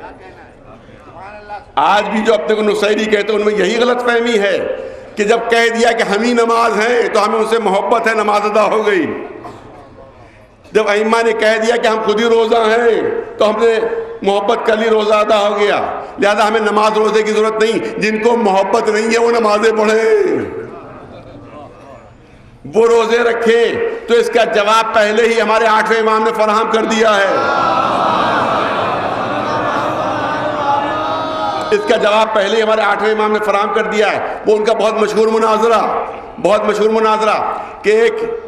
आज भी जो अपने को नुसैरी कहते हैं उनमें यही गलत फहमी है कि जब कह दिया कि हम ही नमाज हैं तो हमें उनसे मोहब्बत है, नमाज अदा हो गई। जब अइम्मा ने कह दिया कि हम खुद ही रोज़ा हैं तो हमने मोहब्बत कर ली, रोज़ा अदा हो गया, लिहाजा हमें नमाज रोजे की जरूरत नहीं। जिनको मोहब्बत नहीं है वो नमाजें पढ़े, वो रोजे रखे। तो इसका जवाब पहले ही हमारे आठवें इमाम ने फराहम कर दिया है, इसका जवाब पहले ही हमारे आठवें इमाम ने फराहम कर दिया है। वो उनका बहुत मशहूर मुनाजरा बहुत मशहूर मुनाजरा कि एक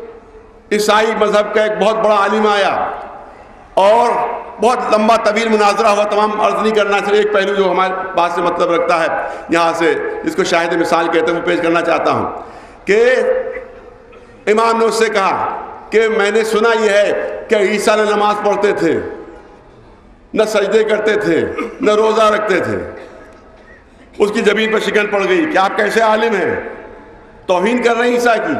ईसाई मजहब का एक बहुत बड़ा आलिम आया और बहुत लंबा तवील मुनाजरा हुआ, तमाम अर्ज नहीं करना, सिर्फ एक पहलू जो हमारे बात से मतलब रखता है यहाँ से, इसको शाहिद मिसाल कहते हैं, वो पेश करना चाहता हूँ कि इमाम ने उससे कहा कि मैंने सुना यह है कि ईसा न नमाज पढ़ते थे, न सजदे करते थे, न रोज़ा रखते थे। उसकी ज़मीन पर शिकन पड़ गई कि आप कैसे आलिम हैं, तौहीन कर रहे हैं ईसा की।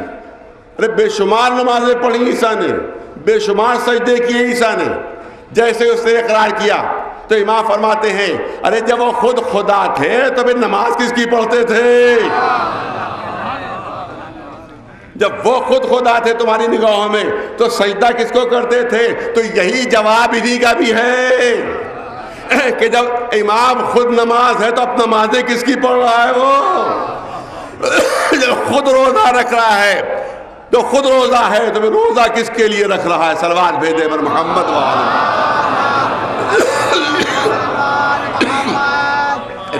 अरे बेशुमार नमाजें पढ़ी ईसा ने, बेशुमार सजदे किए ईसा ने, जैसे उसने इकरार किया। तो इमाम फरमाते हैं, अरे जब वो खुद खुदा थे तो फिर नमाज किसकी पढ़ते थे? जब वो खुद खुदा थे तुम्हारी निगाहों में तो सजदा किसको करते थे? तो यही जवाब इन्हीं का भी है कि जब इमाम खुद नमाज है तो अब नमाजें किसकी पढ़ रहा है? वो जब खुद रोज़ा रख रहा है तो खुद रोज़ा है तो मैं रोज़ा किसके लिए रख रहा है? सलवात भेजे पर मोहम्मद वाले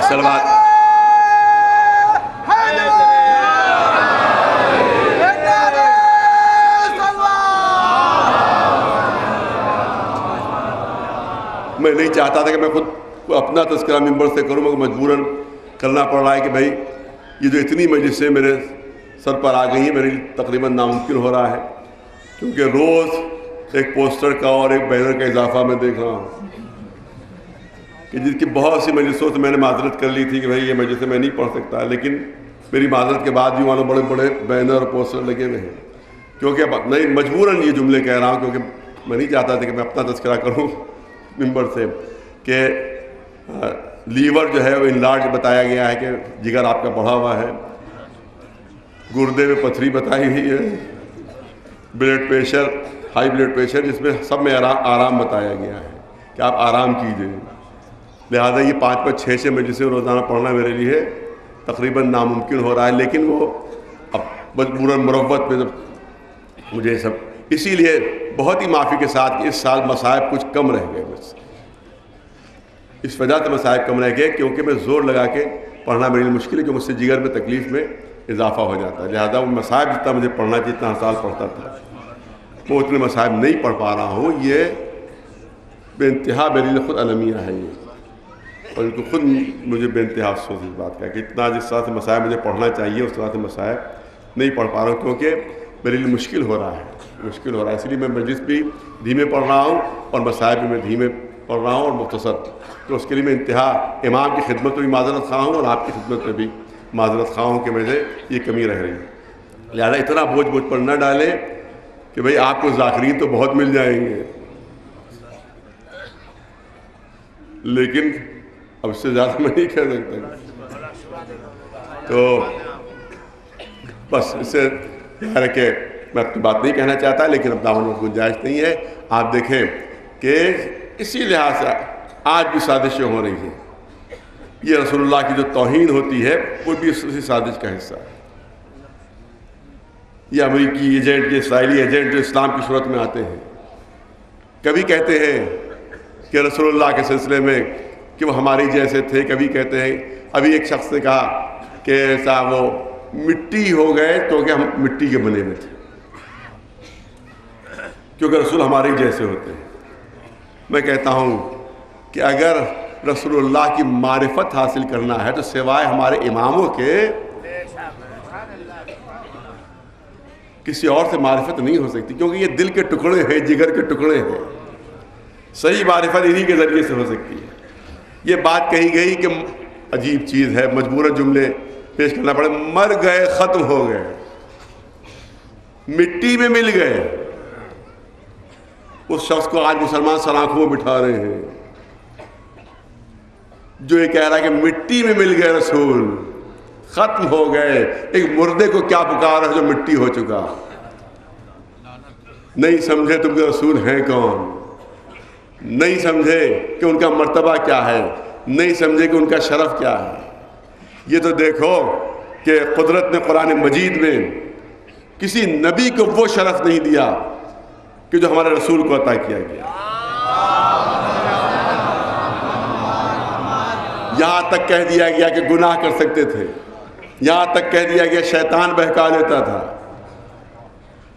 सलवात। मैं नहीं चाहता था कि मैं खुद अपना तस्करा मिंबर से करूँ, मगर मजबूरन करना पड़ रहा है कि भाई ये जो इतनी मजलिसें मेरे सर पर आ गई हैं मेरे लिए तकरीबन नामुमकिन हो रहा है, क्योंकि रोज़ एक पोस्टर का और एक बैनर का इजाफा मैं देख रहा हूँ कि जिसकी बहुत सी मजलिसों से मैंने माजरत कर ली थी कि भाई ये मजलिसें मैं नहीं पढ़ सकता, लेकिन मेरी माजरत के बाद भी वहाँ बड़े बड़े बैनर और पोस्टर लगे हुए हैं। क्योंकि अब नहीं मजबूरन ये जुमले कह रहा हूँ क्योंकि मैं नहीं चाहता था कि मैं अपना तस्करा करूँ मिंबर से कि लीवर जो है वो इन लार्ज बताया गया है कि जिगर आपका बढ़ा हुआ है, गुर्दे में पथरी बताई हुई है, blood pressure high blood pressure, जिसमें सब में आरा, आराम बताया गया है कि आप आराम कीजिए। लिहाजा ये पाँच पाँच छः छः बजे से रोज़ाना पढ़ना मेरे लिए तकरीबन नामुमकिन हो रहा है, लेकिन वो अब मजबूरन मुरव्वत में जब मुझे सब, इसीलिए बहुत ही माफ़ी के साथ कि इस साल मसायब कुछ कम रह गए, बस इस वजह से मसायब कम रह गए क्योंकि मैं ज़ोर लगा के पढ़ना मेरे लिए मुश्किल है क्योंकि मुझसे जिगर में तकलीफ़ में इजाफा हो जाता है। लिहाजा वो मसायब जितना मुझे पढ़ना चाहिए जितना हर साल पढ़ता था वो उतने मसायब नहीं पढ़ पा रहा हूँ। ये बेइंतहा मेरे लिए खुद अलमिया है ये, और इनको खुद मुझे बेइंतहा अफसोस इस बात का कि इतना जिस तरह से मसायब मुझे पढ़ना चाहिए उस तरह से मसायब नहीं पढ़ पा रहा हूँ, क्योंकि मेरे लिए मुश्किल हो रहा है मुश्किल हो रहा है इसलिए मैं मजलिस भी धीमे पढ़ रहा हूँ और मसायब भी मैं धीमे पढ़ रहा हूँ और मुख्तसर। तो उसके लिए मैं इंतहा इमाम की खिदमत में भी माजरत खा हूँ और आपकी खिदमत में भी माजरत खा हूँ कि मुझे ये कमी रह रही है। लिहाजा इतना बोझ बोझ पर न डालें कि भाई आपको जाकरीन तो बहुत मिल जाएंगे, लेकिन अब इससे ज़्यादा मैं नहीं कह सकता, तो बस इससे यार के मैं अपनी बात नहीं कहना चाहता, लेकिन अब दामन में गुंजाइश नहीं है। आप देखें कि इसी लिहाज से आज भी साजिशें हो रही हैं, ये रसूलुल्लाह की जो तौहीन होती है वो भी उसी साजिश का हिस्सा है। ये अमेरिकी एजेंट, ये इसराइली एजेंट जो इस्लाम की सूरत में आते हैं, कभी कहते हैं कि रसूलुल्लाह के सिलसिले में कि वो हमारे जैसे थे, कभी कहते हैं, अभी एक शख्स ने कहा कि साहब वो मिट्टी हो गए क्योंकि हम मिट्टी के बने हुए थे क्योंकि रसूल हमारे जैसे होते हैं। मैं कहता हूँ कि अगर रसूलुल्लाह की मारिफत हासिल करना है तो सिवाय हमारे इमामों के किसी और से मारिफत नहीं हो सकती, क्योंकि ये दिल के टुकड़े हैं, जिगर के टुकड़े हैं, सही मारिफत इन्हीं के ज़रिए से हो सकती है। ये बात कही गई कि अजीब चीज़ है, मजबूरन जुमले पेश करना पड़े, मर गए, खत्म हो गए, मिट्टी में मिल गए, उस शख्स को आज मुसलमान सलाखों में बिठा रहे हैं जो ये कह रहा है कि मिट्टी में मिल गए रसूल, खत्म हो गए। एक मुर्दे को क्या पुकार है जो मिट्टी हो चुका? नहीं समझे तुम के रसूल हैं कौन, नहीं समझे कि उनका मर्तबा क्या है, नहीं समझे कि उनका शरफ क्या है। ये तो देखो कि कुदरत ने कुरान मजीद में किसी नबी को वो शरफ नहीं दिया कि जो हमारे रसूल को अता किया गया। यहाँ तक कह दिया गया कि गुनाह कर सकते थे, यहाँ तक कह दिया गया शैतान बहका लेता था,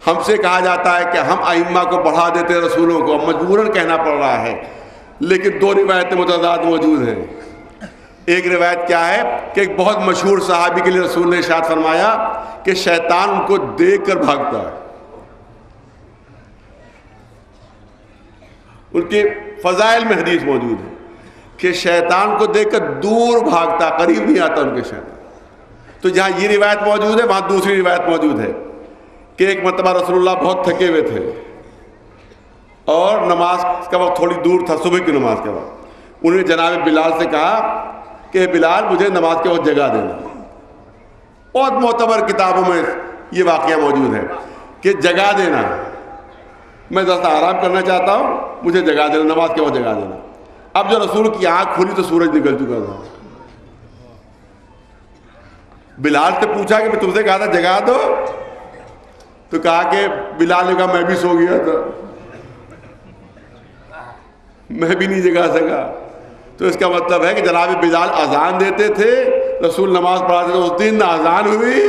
हमसे कहा जाता है कि हम आइम्मा को बढ़ा देते रसूलों को, मजबूरन कहना पड़ रहा है। लेकिन दो रिवायतें मुतज़ाद मौजूद हैं। एक रिवायत क्या है कि एक बहुत मशहूर सहाबी के लिए रसूल ने इरशाद फरमाया कि शैतान उनको देख कर भागता है। उनके फजाइल में हदीस मौजूद है कि शैतान को देखकर दूर भागता, करीब नहीं आता उनके शैतान। तो जहाँ ये रिवायत मौजूद है वहाँ दूसरी रिवायत मौजूद है कि एक मतबा रसूलुल्लाह बहुत थके हुए थे और नमाज का वक्त थोड़ी दूर था, सुबह की नमाज का वक्त। उन्होंने जनाब बिलाल से कहा कि बिलाल मुझे नमाज के वक्त जगह देना। बहुत मोतबर किताबों में ये वाक़या मौजूद है कि जगा देना, मैं ज़रा आराम करना चाहता हूँ, मुझे जगा देना, नमाज के बाद जगा देना। अब जो रसूल की आँख खुली तो सूरज निकल चुका था। बिलाल से पूछा कि मैं तुमसे कहा था जगा दो, तो कहा कि बिलाल ने कहा मैं भी सो गया था, मैं भी नहीं जगा सका। तो इसका मतलब है कि जनाब बिलाल अजान देते थे, रसूल नमाज पढ़ाते थे। उस दिन अजान हुई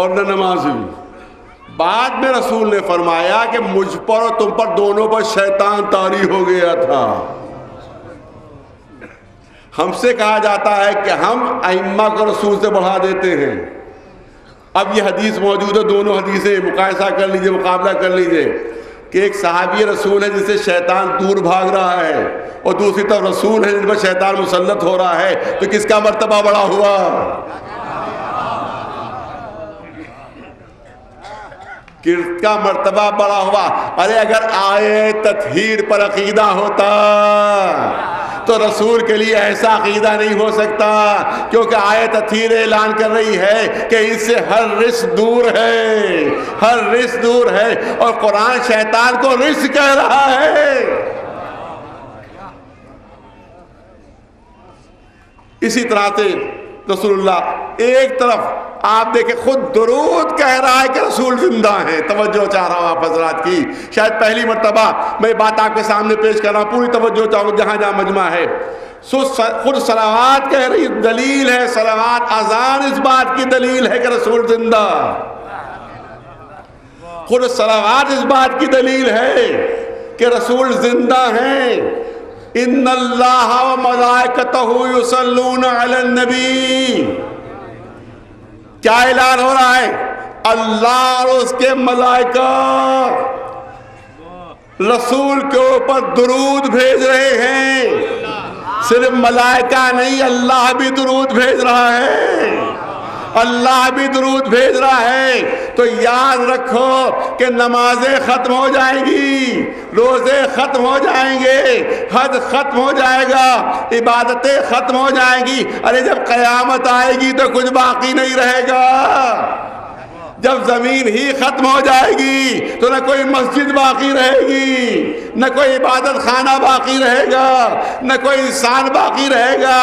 और न नमाज हुई। बाद में रसूल ने फरमाया कि मुझ पर और तुम पर दोनों पर शैतान तारी हो गया था। हमसे कहा जाता है कि हम अइम्मा को रसूल से बढ़ा देते हैं। अब ये हदीस मौजूद है, दोनों हदीसें मुकायसा कर लीजिए, मुकाबला कर लीजिए कि एक सहाबी रसूल है जिससे शैतान दूर भाग रहा है, और दूसरी तरफ रसूल है जिन पर शैतान मुसल्लत हो रहा है, तो किसका मर्तबा बड़ा हुआ? का मर्तबा बड़ा हुआ। अरे अगर आए तत्हीर पर अकीदा होता तो रसूल के लिए ऐसा अकीदा नहीं हो सकता, क्योंकि आए तत्हीर ऐलान कर रही है कि इससे हर रिस दूर है, हर रिस दूर है, और कुरान शैतान को रिस कह रहा है। इसी तरह से रसूलुल्लाह एक तरफ आप देखे खुद दुरूद कह रहा है कि रसूल जिंदा हैं। तवज्जो चाह रहा हूँ आप हजरात की, शायद पहली मरतबा मैं बात आपके सामने पेश कर रहा हूँ, पूरी तवज्जो चाहूँ जहाँ जहाँ मजमा है। सो खुद सलावात कह रही दलील है, सलावात अजान इस बात की दलील है कि रसूल जिंदा। खुद सलावात इस बात की दलील है कि रसूल जिंदा हैं। इन्ना अल्लाह व मलाइकतहू युसल्लून अलन नबी, क्या ऐलान हो रहा है? अल्लाह और उसके मलाइका रसूल के ऊपर दुरूद भेज रहे हैं। सिर्फ मलाइका नहीं, अल्लाह भी दुरूद भेज रहा है, अल्लाह भी दुरूद भेज रहा है। तो याद रखो कि नमाजें खत्म हो जाएंगी, रोजे खत्म हो जाएंगे, हज खत्म हो जाएगा, इबादतें खत्म हो जाएंगी। अरे जब कयामत आएगी तो कुछ बाकी नहीं रहेगा। जब जमीन ही खत्म हो जाएगी तो न कोई मस्जिद बाकी रहेगी, न कोई इबादत खाना बाकी रहेगा, न कोई इंसान बाकी रहेगा,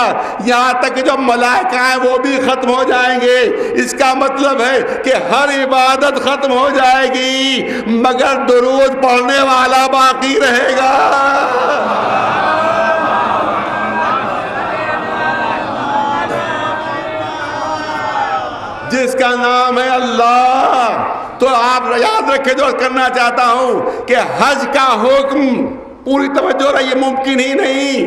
यहाँ तक कि जो मलाइका हैं वो भी खत्म हो जाएंगे। इसका मतलब है कि हर इबादत खत्म हो जाएगी, मगर दुरूद पढ़ने वाला बाकी रहेगा। जिसका नाम है अल्लाह। तो आप याद रखें, जो करना चाहता हूं कि हज का हुक्म, पूरी तवज्जो रही है, मुमकिन ही नहीं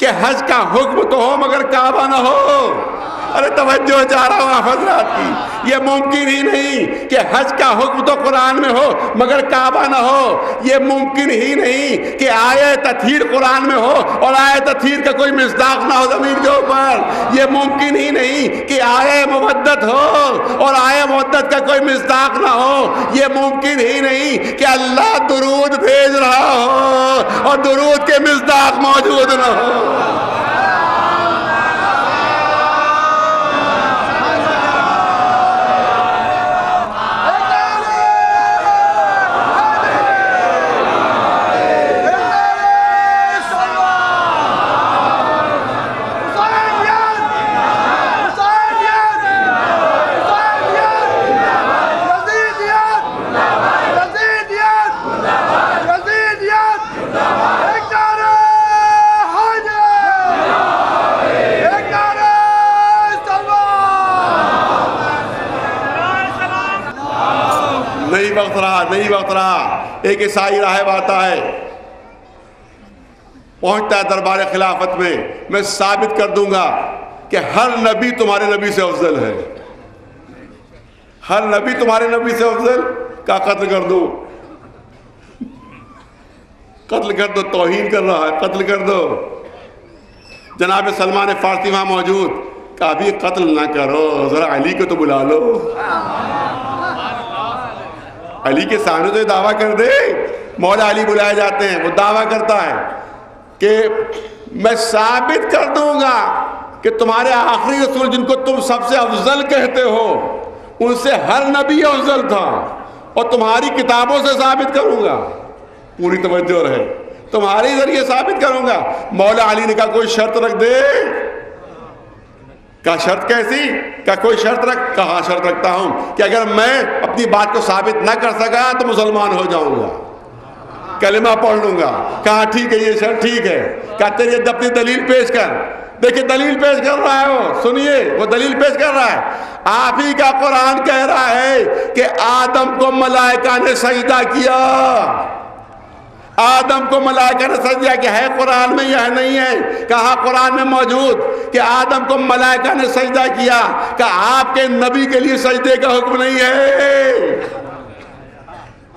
कि हज का हुक्म तो हो मगर काबा ना हो। अरे तवज्जो चाह रहा हूँ हजरात की, ये मुमकिन ही नहीं कि हज का हुक्म तो कुरान में हो मगर काबा ना हो। ये मुमकिन ही नहीं कि आए तथीर कुरान में हो और आए तथीर का कोई मिस्दाक ना हो ज़मीन के ऊपर। ये मुमकिन ही नहीं कि आए मुवद्दत हो और आए मुवद्दत का कोई मिस्दाक ना हो। ये मुमकिन ही नहीं कि अल्लाह दुरूद भेज रहा हो और दुरूद के मिस्दाक मौजूद ना हो। नहीं वक्त रहा। एक ईसाई राहब आता है, पहुंचता है दरबार खिलाफत में, मैं साबित कर दूंगा कि हर नबी तुम्हारे नबी से अफजल है, हर नबी तुम्हारे नबी से अफजल। का कत्ल कर दो, कत्ल कर दो, तौहीन कर रहा है, कत्ल कर दो। जनाब सलमान फारसी वहां मौजूद, का भी कत्ल ना करो, जरा अली को तो बुला लो, अली के सामने तो ये दावा कर दे। मौला अली बुलाए जाते हैं, वो दावा करता है कि मैं साबित कर दूंगा कि तुम्हारे आखिरी रसूल जिनको तुम सबसे अफजल कहते हो उनसे हर नबी अफजल था, और तुम्हारी किताबों से साबित करूंगा, पूरी तवज्जो रहे, तुम्हारे जरिए साबित करूंगा। मौला अली ने कहा कोई शर्त रख दे। क्या शर्त? कैसी? क्या कोई शर्त रख? कहा शर्त रखता हूं कि अगर मैं अपनी बात को साबित ना कर सका तो मुसलमान हो जाऊंगा, कलिमा पढ़ लूंगा। कहा ठीक है, ये शर्त ठीक है। कहा तेरी अपनी दलील पेश कर। देखिए दलील पेश कर रहा है वो, सुनिए वो दलील पेश कर रहा है। आप ही का कुरान कह रहा है कि आदम को मलाइका ने सजदा किया, आदम को मलाइका ने सजदा किया। है कुरान में यह नहीं है? कहा कुरान में मौजूद कि आदम को मलाइका ने सजदा किया। कहा आपके नबी के लिए सजदे का हुक्म नहीं है।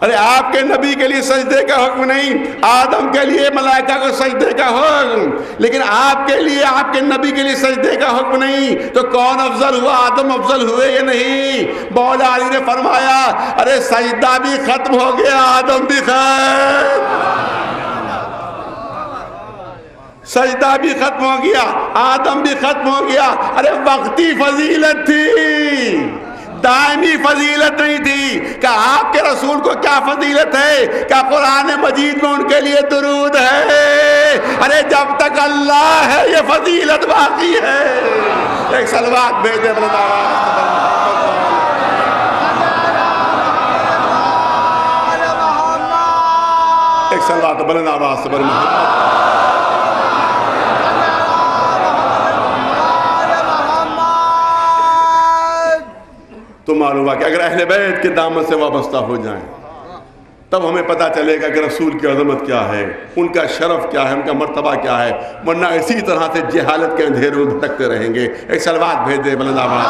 अरे आपके नबी के लिए सजदे का हुक्म नहीं, आदम के लिए मलाइका को सजदे का हुक्म, लेकिन आपके लिए, आपके नबी के लिए सजदे का हुक्म नहीं। तो कौन अफजल हुआ? आदम अफजल हुए या नहीं? मौला अली ने फरमाया अरे सजदा भी खत्म हो गया, आदम भी खत्म, सजदा भी खत्म हो गया, आदम भी खत्म हो गया। अरे वक्ती फजीलत थी, दायमी फजीलत नहीं थी। कहा आपके रसूल को क्या फजीलत है? क्या कुरान मजीद में उनके लिए दुरूद है। अरे जब तक अल्लाह है ये फजीलत बाकी है। एक सलवात भेज दे मोहम्मद, एक सलवात बुलंद आवाज से मोहम्मद। तो मालूम हुआ कि अगर अहले बैत के दामन से वाबस्ता हो जाएं तब हमें पता चलेगा कि रसूल की अज़मत क्या है, उनका शरफ़ क्या है, उनका मर्तबा क्या है, वरना इसी तरह से जहालत के अंधेरों में भटकते रहेंगे। एक सलवात भेज दे बुलंद आवाज़।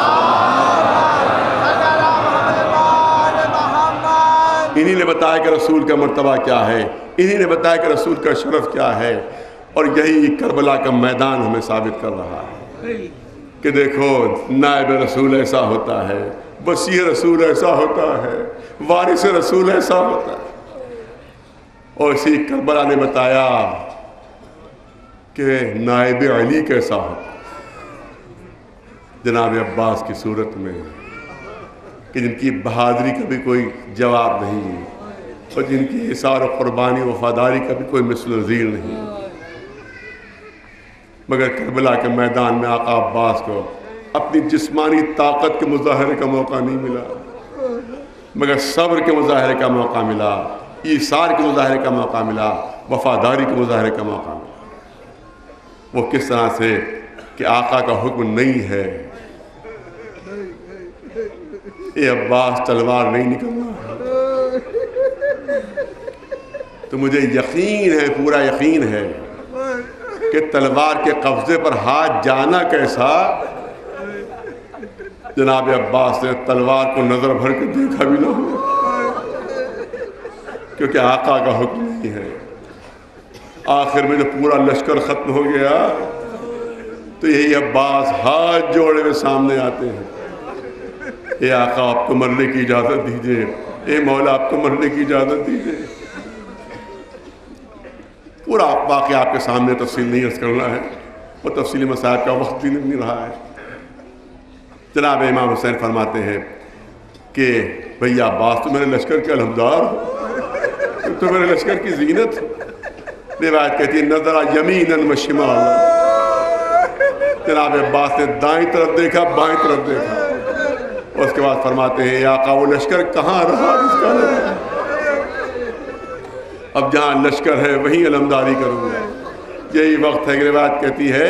इन्हीं ने बताया कि रसूल का मर्तबा क्या है, इन्हीं ने बताया कि रसूल का शरफ़ क्या है, और यही करबला का मैदान हमें साबित कर रहा है कि देखो नायब रसूल ऐसा होता है, वसी रसूल ऐसा होता है, वारिस रसूल ऐसा होता है। और इसी करबला ने बताया कि नायब अली कैसा होता है, जनाब अब्बास की सूरत में, कि जिनकी बहादुरी का भी कोई जवाब नहीं है, और जिनकी इसार और कुर्बानी वफादारी का भी कोई मिसल नज़ीर नहीं। मगर करबला के मैदान में आका अब्बास को अपनी जिस्मानी ताकत के मुजाहरे का मौका नहीं मिला, मगर सब्र के मुजाहरे का मौका मिला, ईसार के मुजाहरे का मौका मिला, वफादारी के मुजाहरे का मौका मिला। वो किस तरह से कि आका का हुक्म नहीं है, ए अब्बास तलवार नहीं निकलना। तो मुझे यकीन है, पूरा यकीन है कि तलवार के कब्जे पर हाथ जाना कैसा, जनाब अब्बास ने तलवार को नजर भर के देखा भी ना हो, क्योंकि आका का हुक्म नहीं है। आखिर में जब पूरा लश्कर खत्म हो गया तो यही अब्बास हाथ जोड़े हुए सामने आते हैं, ए आका आपको मरने की इजाज़त दीजिए, ए मौला आपको मरने की इजाज़त दीजिए। पूरा वाक़या आपके सामने तफसील नहीं अर्ज़ करना है, वो तफसीली मसाइब का वक्त भी नहीं रहा है। जनाब इमाम हुसैन फरमाते हैं कि भैया अब्बास तो मेरे लश्कर के अलहमदार हो, तो मेरे लश्कर की जीनत। रिवायत कहती है नजरा यमीनन व शिमाल, जनाब अब्बास ने दाईं तरफ देखा, बाईं तरफ देखा, और उसके बाद फरमाते हैं आका वो लश्कर कहाँ रहा जिसका रहा? अब जहाँ लश्कर है वहीं अलहमदारी करूँगा। यही वक्त है, रिवायत कहती है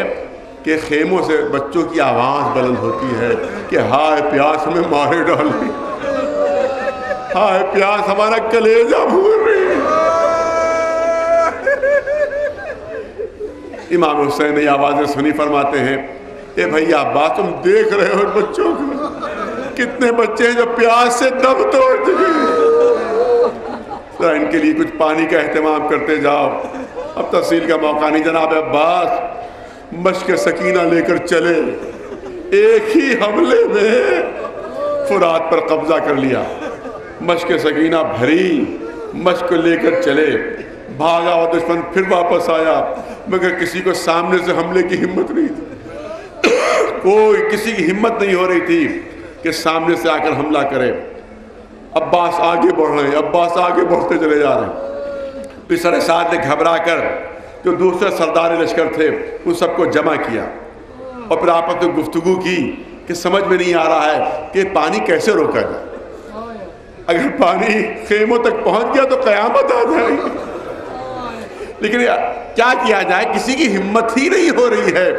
के खेमों से बच्चों की आवाज़ बुलंद होती है कि हाय प्यास हमें मारे डाली, हाय प्यास हमारा कलेजा भून रही। इमाम हुसैन ये आवाज़ें सुनी, फरमाते हैं ए भैया अब्बास तुम देख रहे हो बच्चों को, कितने बच्चे हैं जो प्यास से दम तोड़ चुके हैं, इनके लिए कुछ पानी का अहतमाम करते जाओ। अब तफसील का मौका नहीं। जनाब अब्बास मश्क सकीना लेकर चले, एक ही हमले में फुरात पर कब्जा कर लिया। मश्क सकीना भरी, मश्क लेकर चले, भागा और दुश्मन फिर वापस आया, मगर किसी को सामने से हमले की हिम्मत नहीं थी। कोई किसी की हिम्मत नहीं हो रही थी कि सामने से आकर हमला करे। अब्बास आगे बढ़ रहे हैं, अब्बास आगे बढ़ते चले जा रहे। फिर सर साथ ने घबरा कर जो दूसरे सरदार लश्कर थे उन सबको जमा किया और फिर आपस में गुफ्तगू की कि समझ में नहीं आ रहा है कि पानी कैसे रोका जाए। अगर पानी खेमों तक पहुंच गया तो कयामत आ जाएगी, लेकिन क्या किया जाए, किसी की हिम्मत ही नहीं हो रही है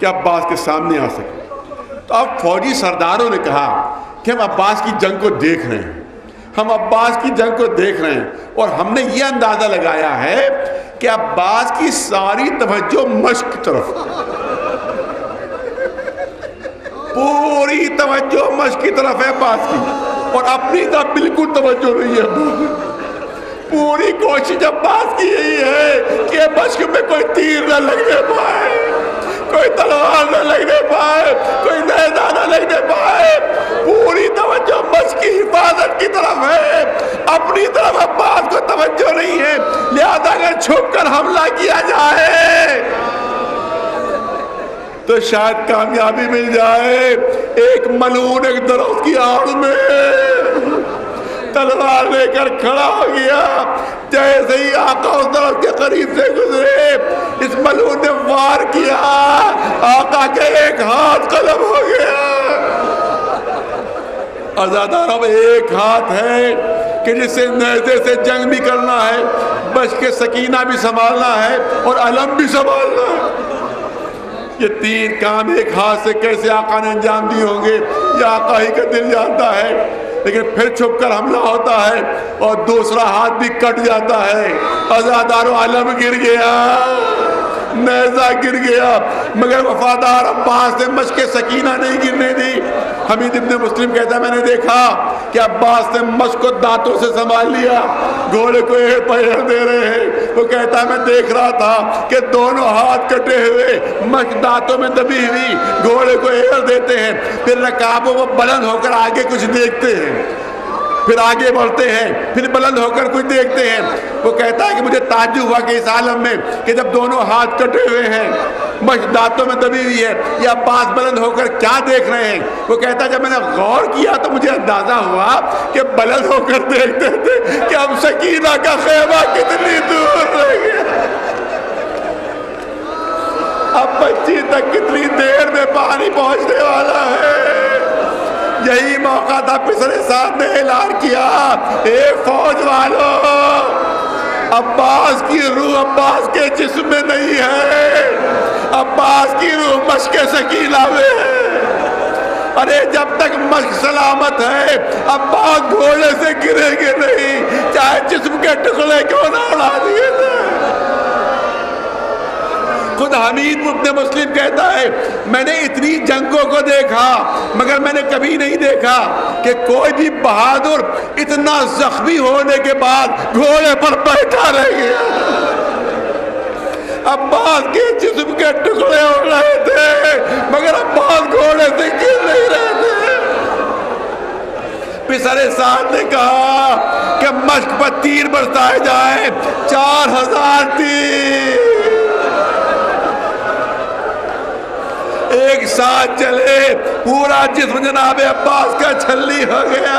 कि अब्बास के सामने आ सके। तो अब फौजी सरदारों ने कहा कि हम अब्बास की जंग को देख रहे हैं, हम अब्बास की जंग को देख रहे हैं और हमने ये अंदाज़ा लगाया है कि अब्बास की सारी तवज्जो मश्क की तरफ, पूरी तवज्जो मश्क की तरफ है अब्बास की, और अपनी तरफ बिल्कुल तवज्जो नहीं है। पूरी कोशिश अब्बास की यही है कि मश्क में कोई तीर न लगने पाए, कोई तलवार न लगने पाए, कोई नैदा न लगने पाए। पूरी तवज्जो मश्क की हिफाजत की तरफ है, अपनी तरफ अब्बास को तवज्जो नहीं है। लिहाजा अगर छुप कर हमला किया जाए तो शायद कामयाबी मिल जाए। एक मलून एक दरख्त की आड़ में तलवार लेकर खड़ा हो गया। जैसे ही आका उस दरख्त के करीब से गुजरे, इस मलून ने वार किया, आका के एक हाथ कलम हो गया। अजादारब एक हाथ है कि जिससे नजर से जंग भी करना है, बच के सकीना भी संभालना है और अलम भी संभालना है। ये तीन काम एक हाथ से कैसे आका ने अंजाम दिए होंगे, या आका ही का दिल जानता है। लेकिन फिर छुपकर हमला होता है और दूसरा हाथ भी कट जाता है। अजादारो आलम गिर गया, नेजा गिर गया, मगर वफादार अब्बास ने मश्क सकीना नहीं गिरने दी। हमीद इब्न मुस्लिम कहता, मैंने देखा कि अब्बास ने मश्क को दांतों से संभाल लिया, घोड़े को एक पैर दे रहे हैं। वो तो कहता, मैं देख रहा था कि दोनों हाथ कटे हुए, मश्क दांतों में दबी हुई, घोड़े को एर देते हैं, फिर रकाबों को बुलंद होकर आगे कुछ देखते हैं, फिर आगे बढ़ते हैं, फिर बुलंद होकर कुछ देखते हैं। वो कहता है कि मुझे ताज्जुब हुआ कि इस आलम में कि जब दोनों हाथ कटे हुए हैं, मश्क दांतों में दबी हुई है, या पास बुलंद होकर क्या देख रहे हैं। वो कहता है जब मैंने गौर किया तो मुझे अंदाजा हुआ कि बुलंद होकर देखते थे कि हम सकीना का खैमा कितनी दूर रह गया, अब बच्ची तक कितनी देर में पानी पहुंचने वाला है। यही मौका था, पिछले साथ ने ऐलान किया, ए फौज वालों, अब्बास की रूह अब्बास के जिस्म में नहीं है, अब्बास की रूह मश्क सकीना में है। अरे जब तक मश्क सलामत है, अब्बास घोड़े से गिरेंगे नहीं, चाहे जिस्म के टुकड़े क्यों ना उड़ा दिए थे। खुद हमीद इब्न मुस्लिम कहता है, मैंने इतनी जंगों को देखा मगर मैंने कभी नहीं देखा कि कोई भी बहादुर इतना जख्मी होने के बाद घोड़े पर बैठा रह गया। अब्बास के जिस्म के टुकड़े हो रहे थे मगर अब्बास घोड़े से गिर नहीं रहे थे। पिसरे साथ ने कहा कि मश्क पर तीर बरसाए जाए, चार हजार तीर एक साथ चले, पूरा जिस्म जनाब अब्बास का छल्ली हो गया,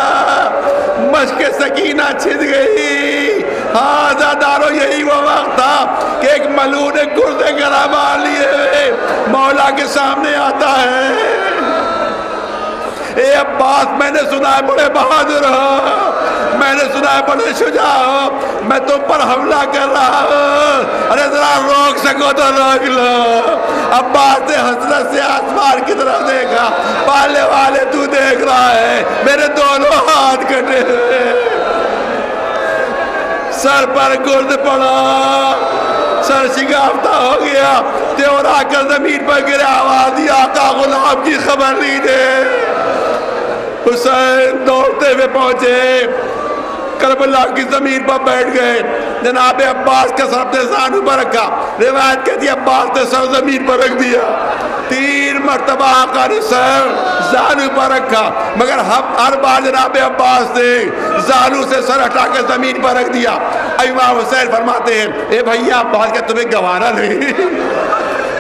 मश्क सकीना छिद गई। हाँ अज़ादारों, यही वो वक्त था कि एक मलून गुर्दे गरामा लिए मौला के सामने आता है, ए अब्बास मैंने सुना है बड़े बहादुर हो, मैंने सुना है बड़े शुजा हो, मैं तुम पर हमला कर रहा हूँ, अरे जरा रोक सको तो रोक लो। अब्बास ने हसरत से आसमान की तरफ देखा, पाले वाले तू देख रहा है, मेरे दोनों हाथ कटे हुए, सर पर गुर्द पड़ा, सर शिगाफ्ता हो गया, तेवर आकर जमीन पर गिरा, आवाज़ दी, आका गुलाम की खबर नहीं दे। हुसैन दौड़ते हुए पहुंचे, करबला की जमीन पर बैठ गए, जनाब अब्बास का सर अपने जानू पर रखा। रिवायत कहती अब्बास ने सर जमीन पर रख दिया, तीन मरतबा आका ने सर जानू पर रखा, मगर हम हर बार जनाब अब्बास ने जानू से सर हटाकर जमीन पर रख दिया। इमाम हुसैन फरमाते हैं, ए भैया अब्बास का तुम्हें गवारा नहीं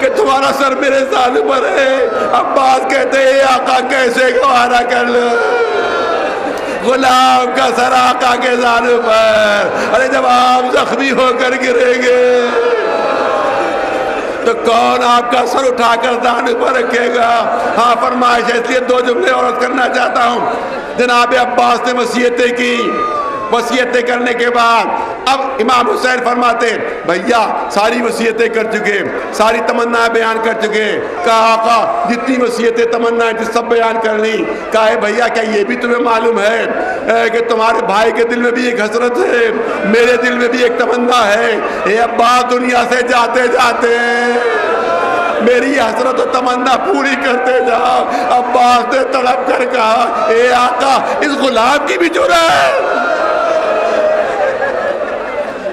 कि तुम्हारा सर मेरे साल पर है। अब्बास कहते हैं आका कैसे गवारा कर लो, गुलाम का सर आका के साल पर। अरे जब आप जख्मी होकर गिरेंगे तो कौन आपका सर उठाकर दान पर रखेगा। हाँ, फरमाइश इसलिए दो जुमले औरत करना चाहता हूँ। जनाब अब्बास ने वसीयतें की, वसीयतें करने के बाद अब इमाम हुसैन फरमाते भैया सारी वसीयतें कर चुके, सारी तमन्नाएं बयान कर चुके। कहा आका जितनी वसीयतें तमन्नाएं थी सब बयान कर ली। कहा भैया क्या ये भी तुम्हें मालूम है कि तुम्हारे भाई के दिल में भी एक हसरत है, मेरे दिल में भी एक तमन्ना है। ये अब्बास दुनिया से जाते जाते मेरी हसरत और तमन्ना पूरी करते जाओ। अब्बास ने तड़प कर कहा ए आका इस गुलाम की भी जुरा है,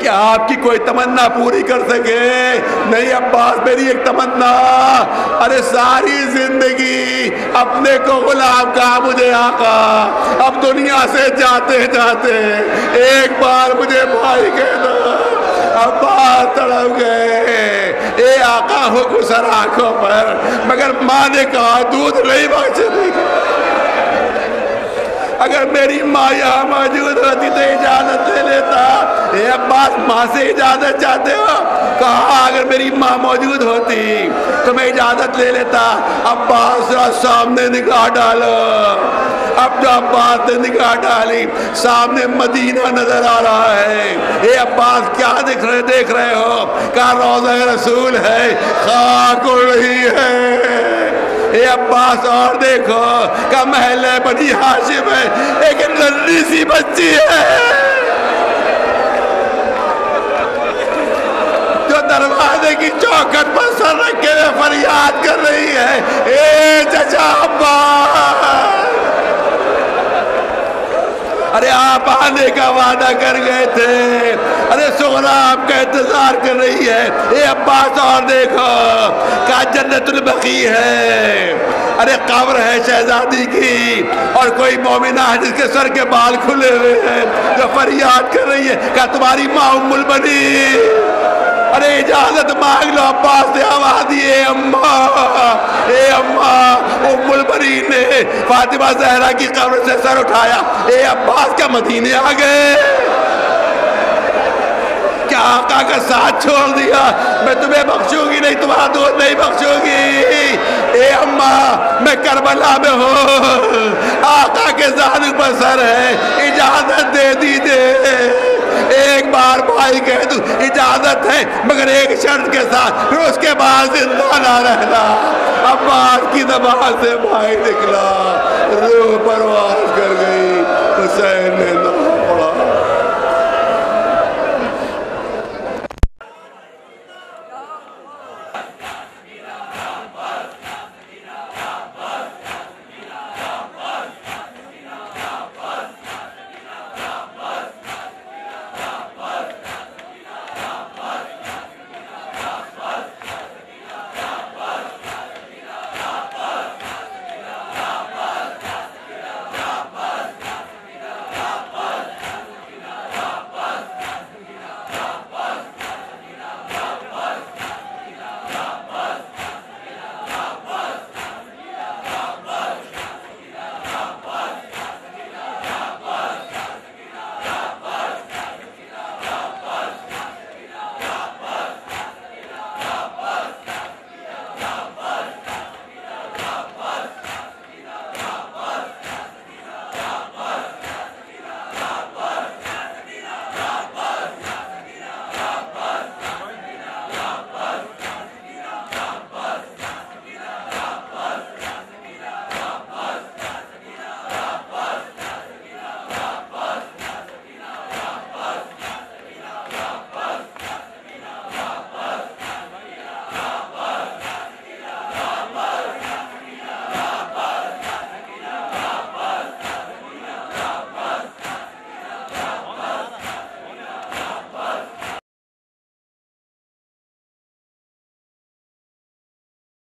क्या आपकी कोई तमन्ना पूरी कर सके? नहीं अब्बास मेरी एक तमन्ना, अरे सारी जिंदगी अपने को गुलाम कहा मुझे आका, अब दुनिया से जाते जाते एक बार मुझे भाई कह दो। अब्बास तड़प गए ए आका हो गुसर आंखों पर, मगर माँ ने कहा दूध नहीं बख्शेगी। अगर मेरी माँ यहाँ मौजूद होती तो इजाजत ले लेता। ये अब्बास माँ से इजाज़त चाहते हो? कहा अगर मेरी माँ मौजूद होती तो मैं इजाज़त ले लेता। अब्बास सामने निगाह डालो, अब जो अब्बास ने निगाह डाली सामने मदीना नजर आ रहा है। ये अब्बास क्या देख रहे देख रहे हो? कहा रोज़ा रसूल है, खाक उड़ रही है। ए अब्बास और देखो का महल है, बनी हाशिम है, एक नन्ही सी बच्ची है जो दरवाजे की चौखट पर सर रखे हुए फरियाद कर रही है ए चचा अब्बास। अरे आप आने का वादा कर गए थे, अरे सोहरा आपका इंतजार कर रही है। ये अब्बास और देखो का जन्नतुल बकी है, अरे कब्र है शहजादी की और कोई मोमिना है जिसके सर के बाल खुले हुए हैं जो फरियाद कर रही है क्या तुम्हारी माँ उम्मुल बनी। अरे इजाजत मांग लो, अब्बास ने आवाज दिए अम्मा, ए अम्मा। उम्मुल बनी ने फातिमा जहरा की कब्र से सर उठाया। ए अब्बास क्या मदीने आ गए, क्या आका का साथ छोड़ दिया? मैं तुम्हें बख्शूंगी नहीं, तुम्हारा दूध नहीं बख्शूंगी। ए अम्मा मैं करबला में हूँ, आका के जान पर सर है, इजाजत दे दी दे एक बार भाई कह दूं। इजाजत है मगर एक शर्त के साथ, फिर उसके बाद जिंदा ना रहना। अब्बास की दबाव से भाई निकला, रूह परवाज कर गई हुसैन।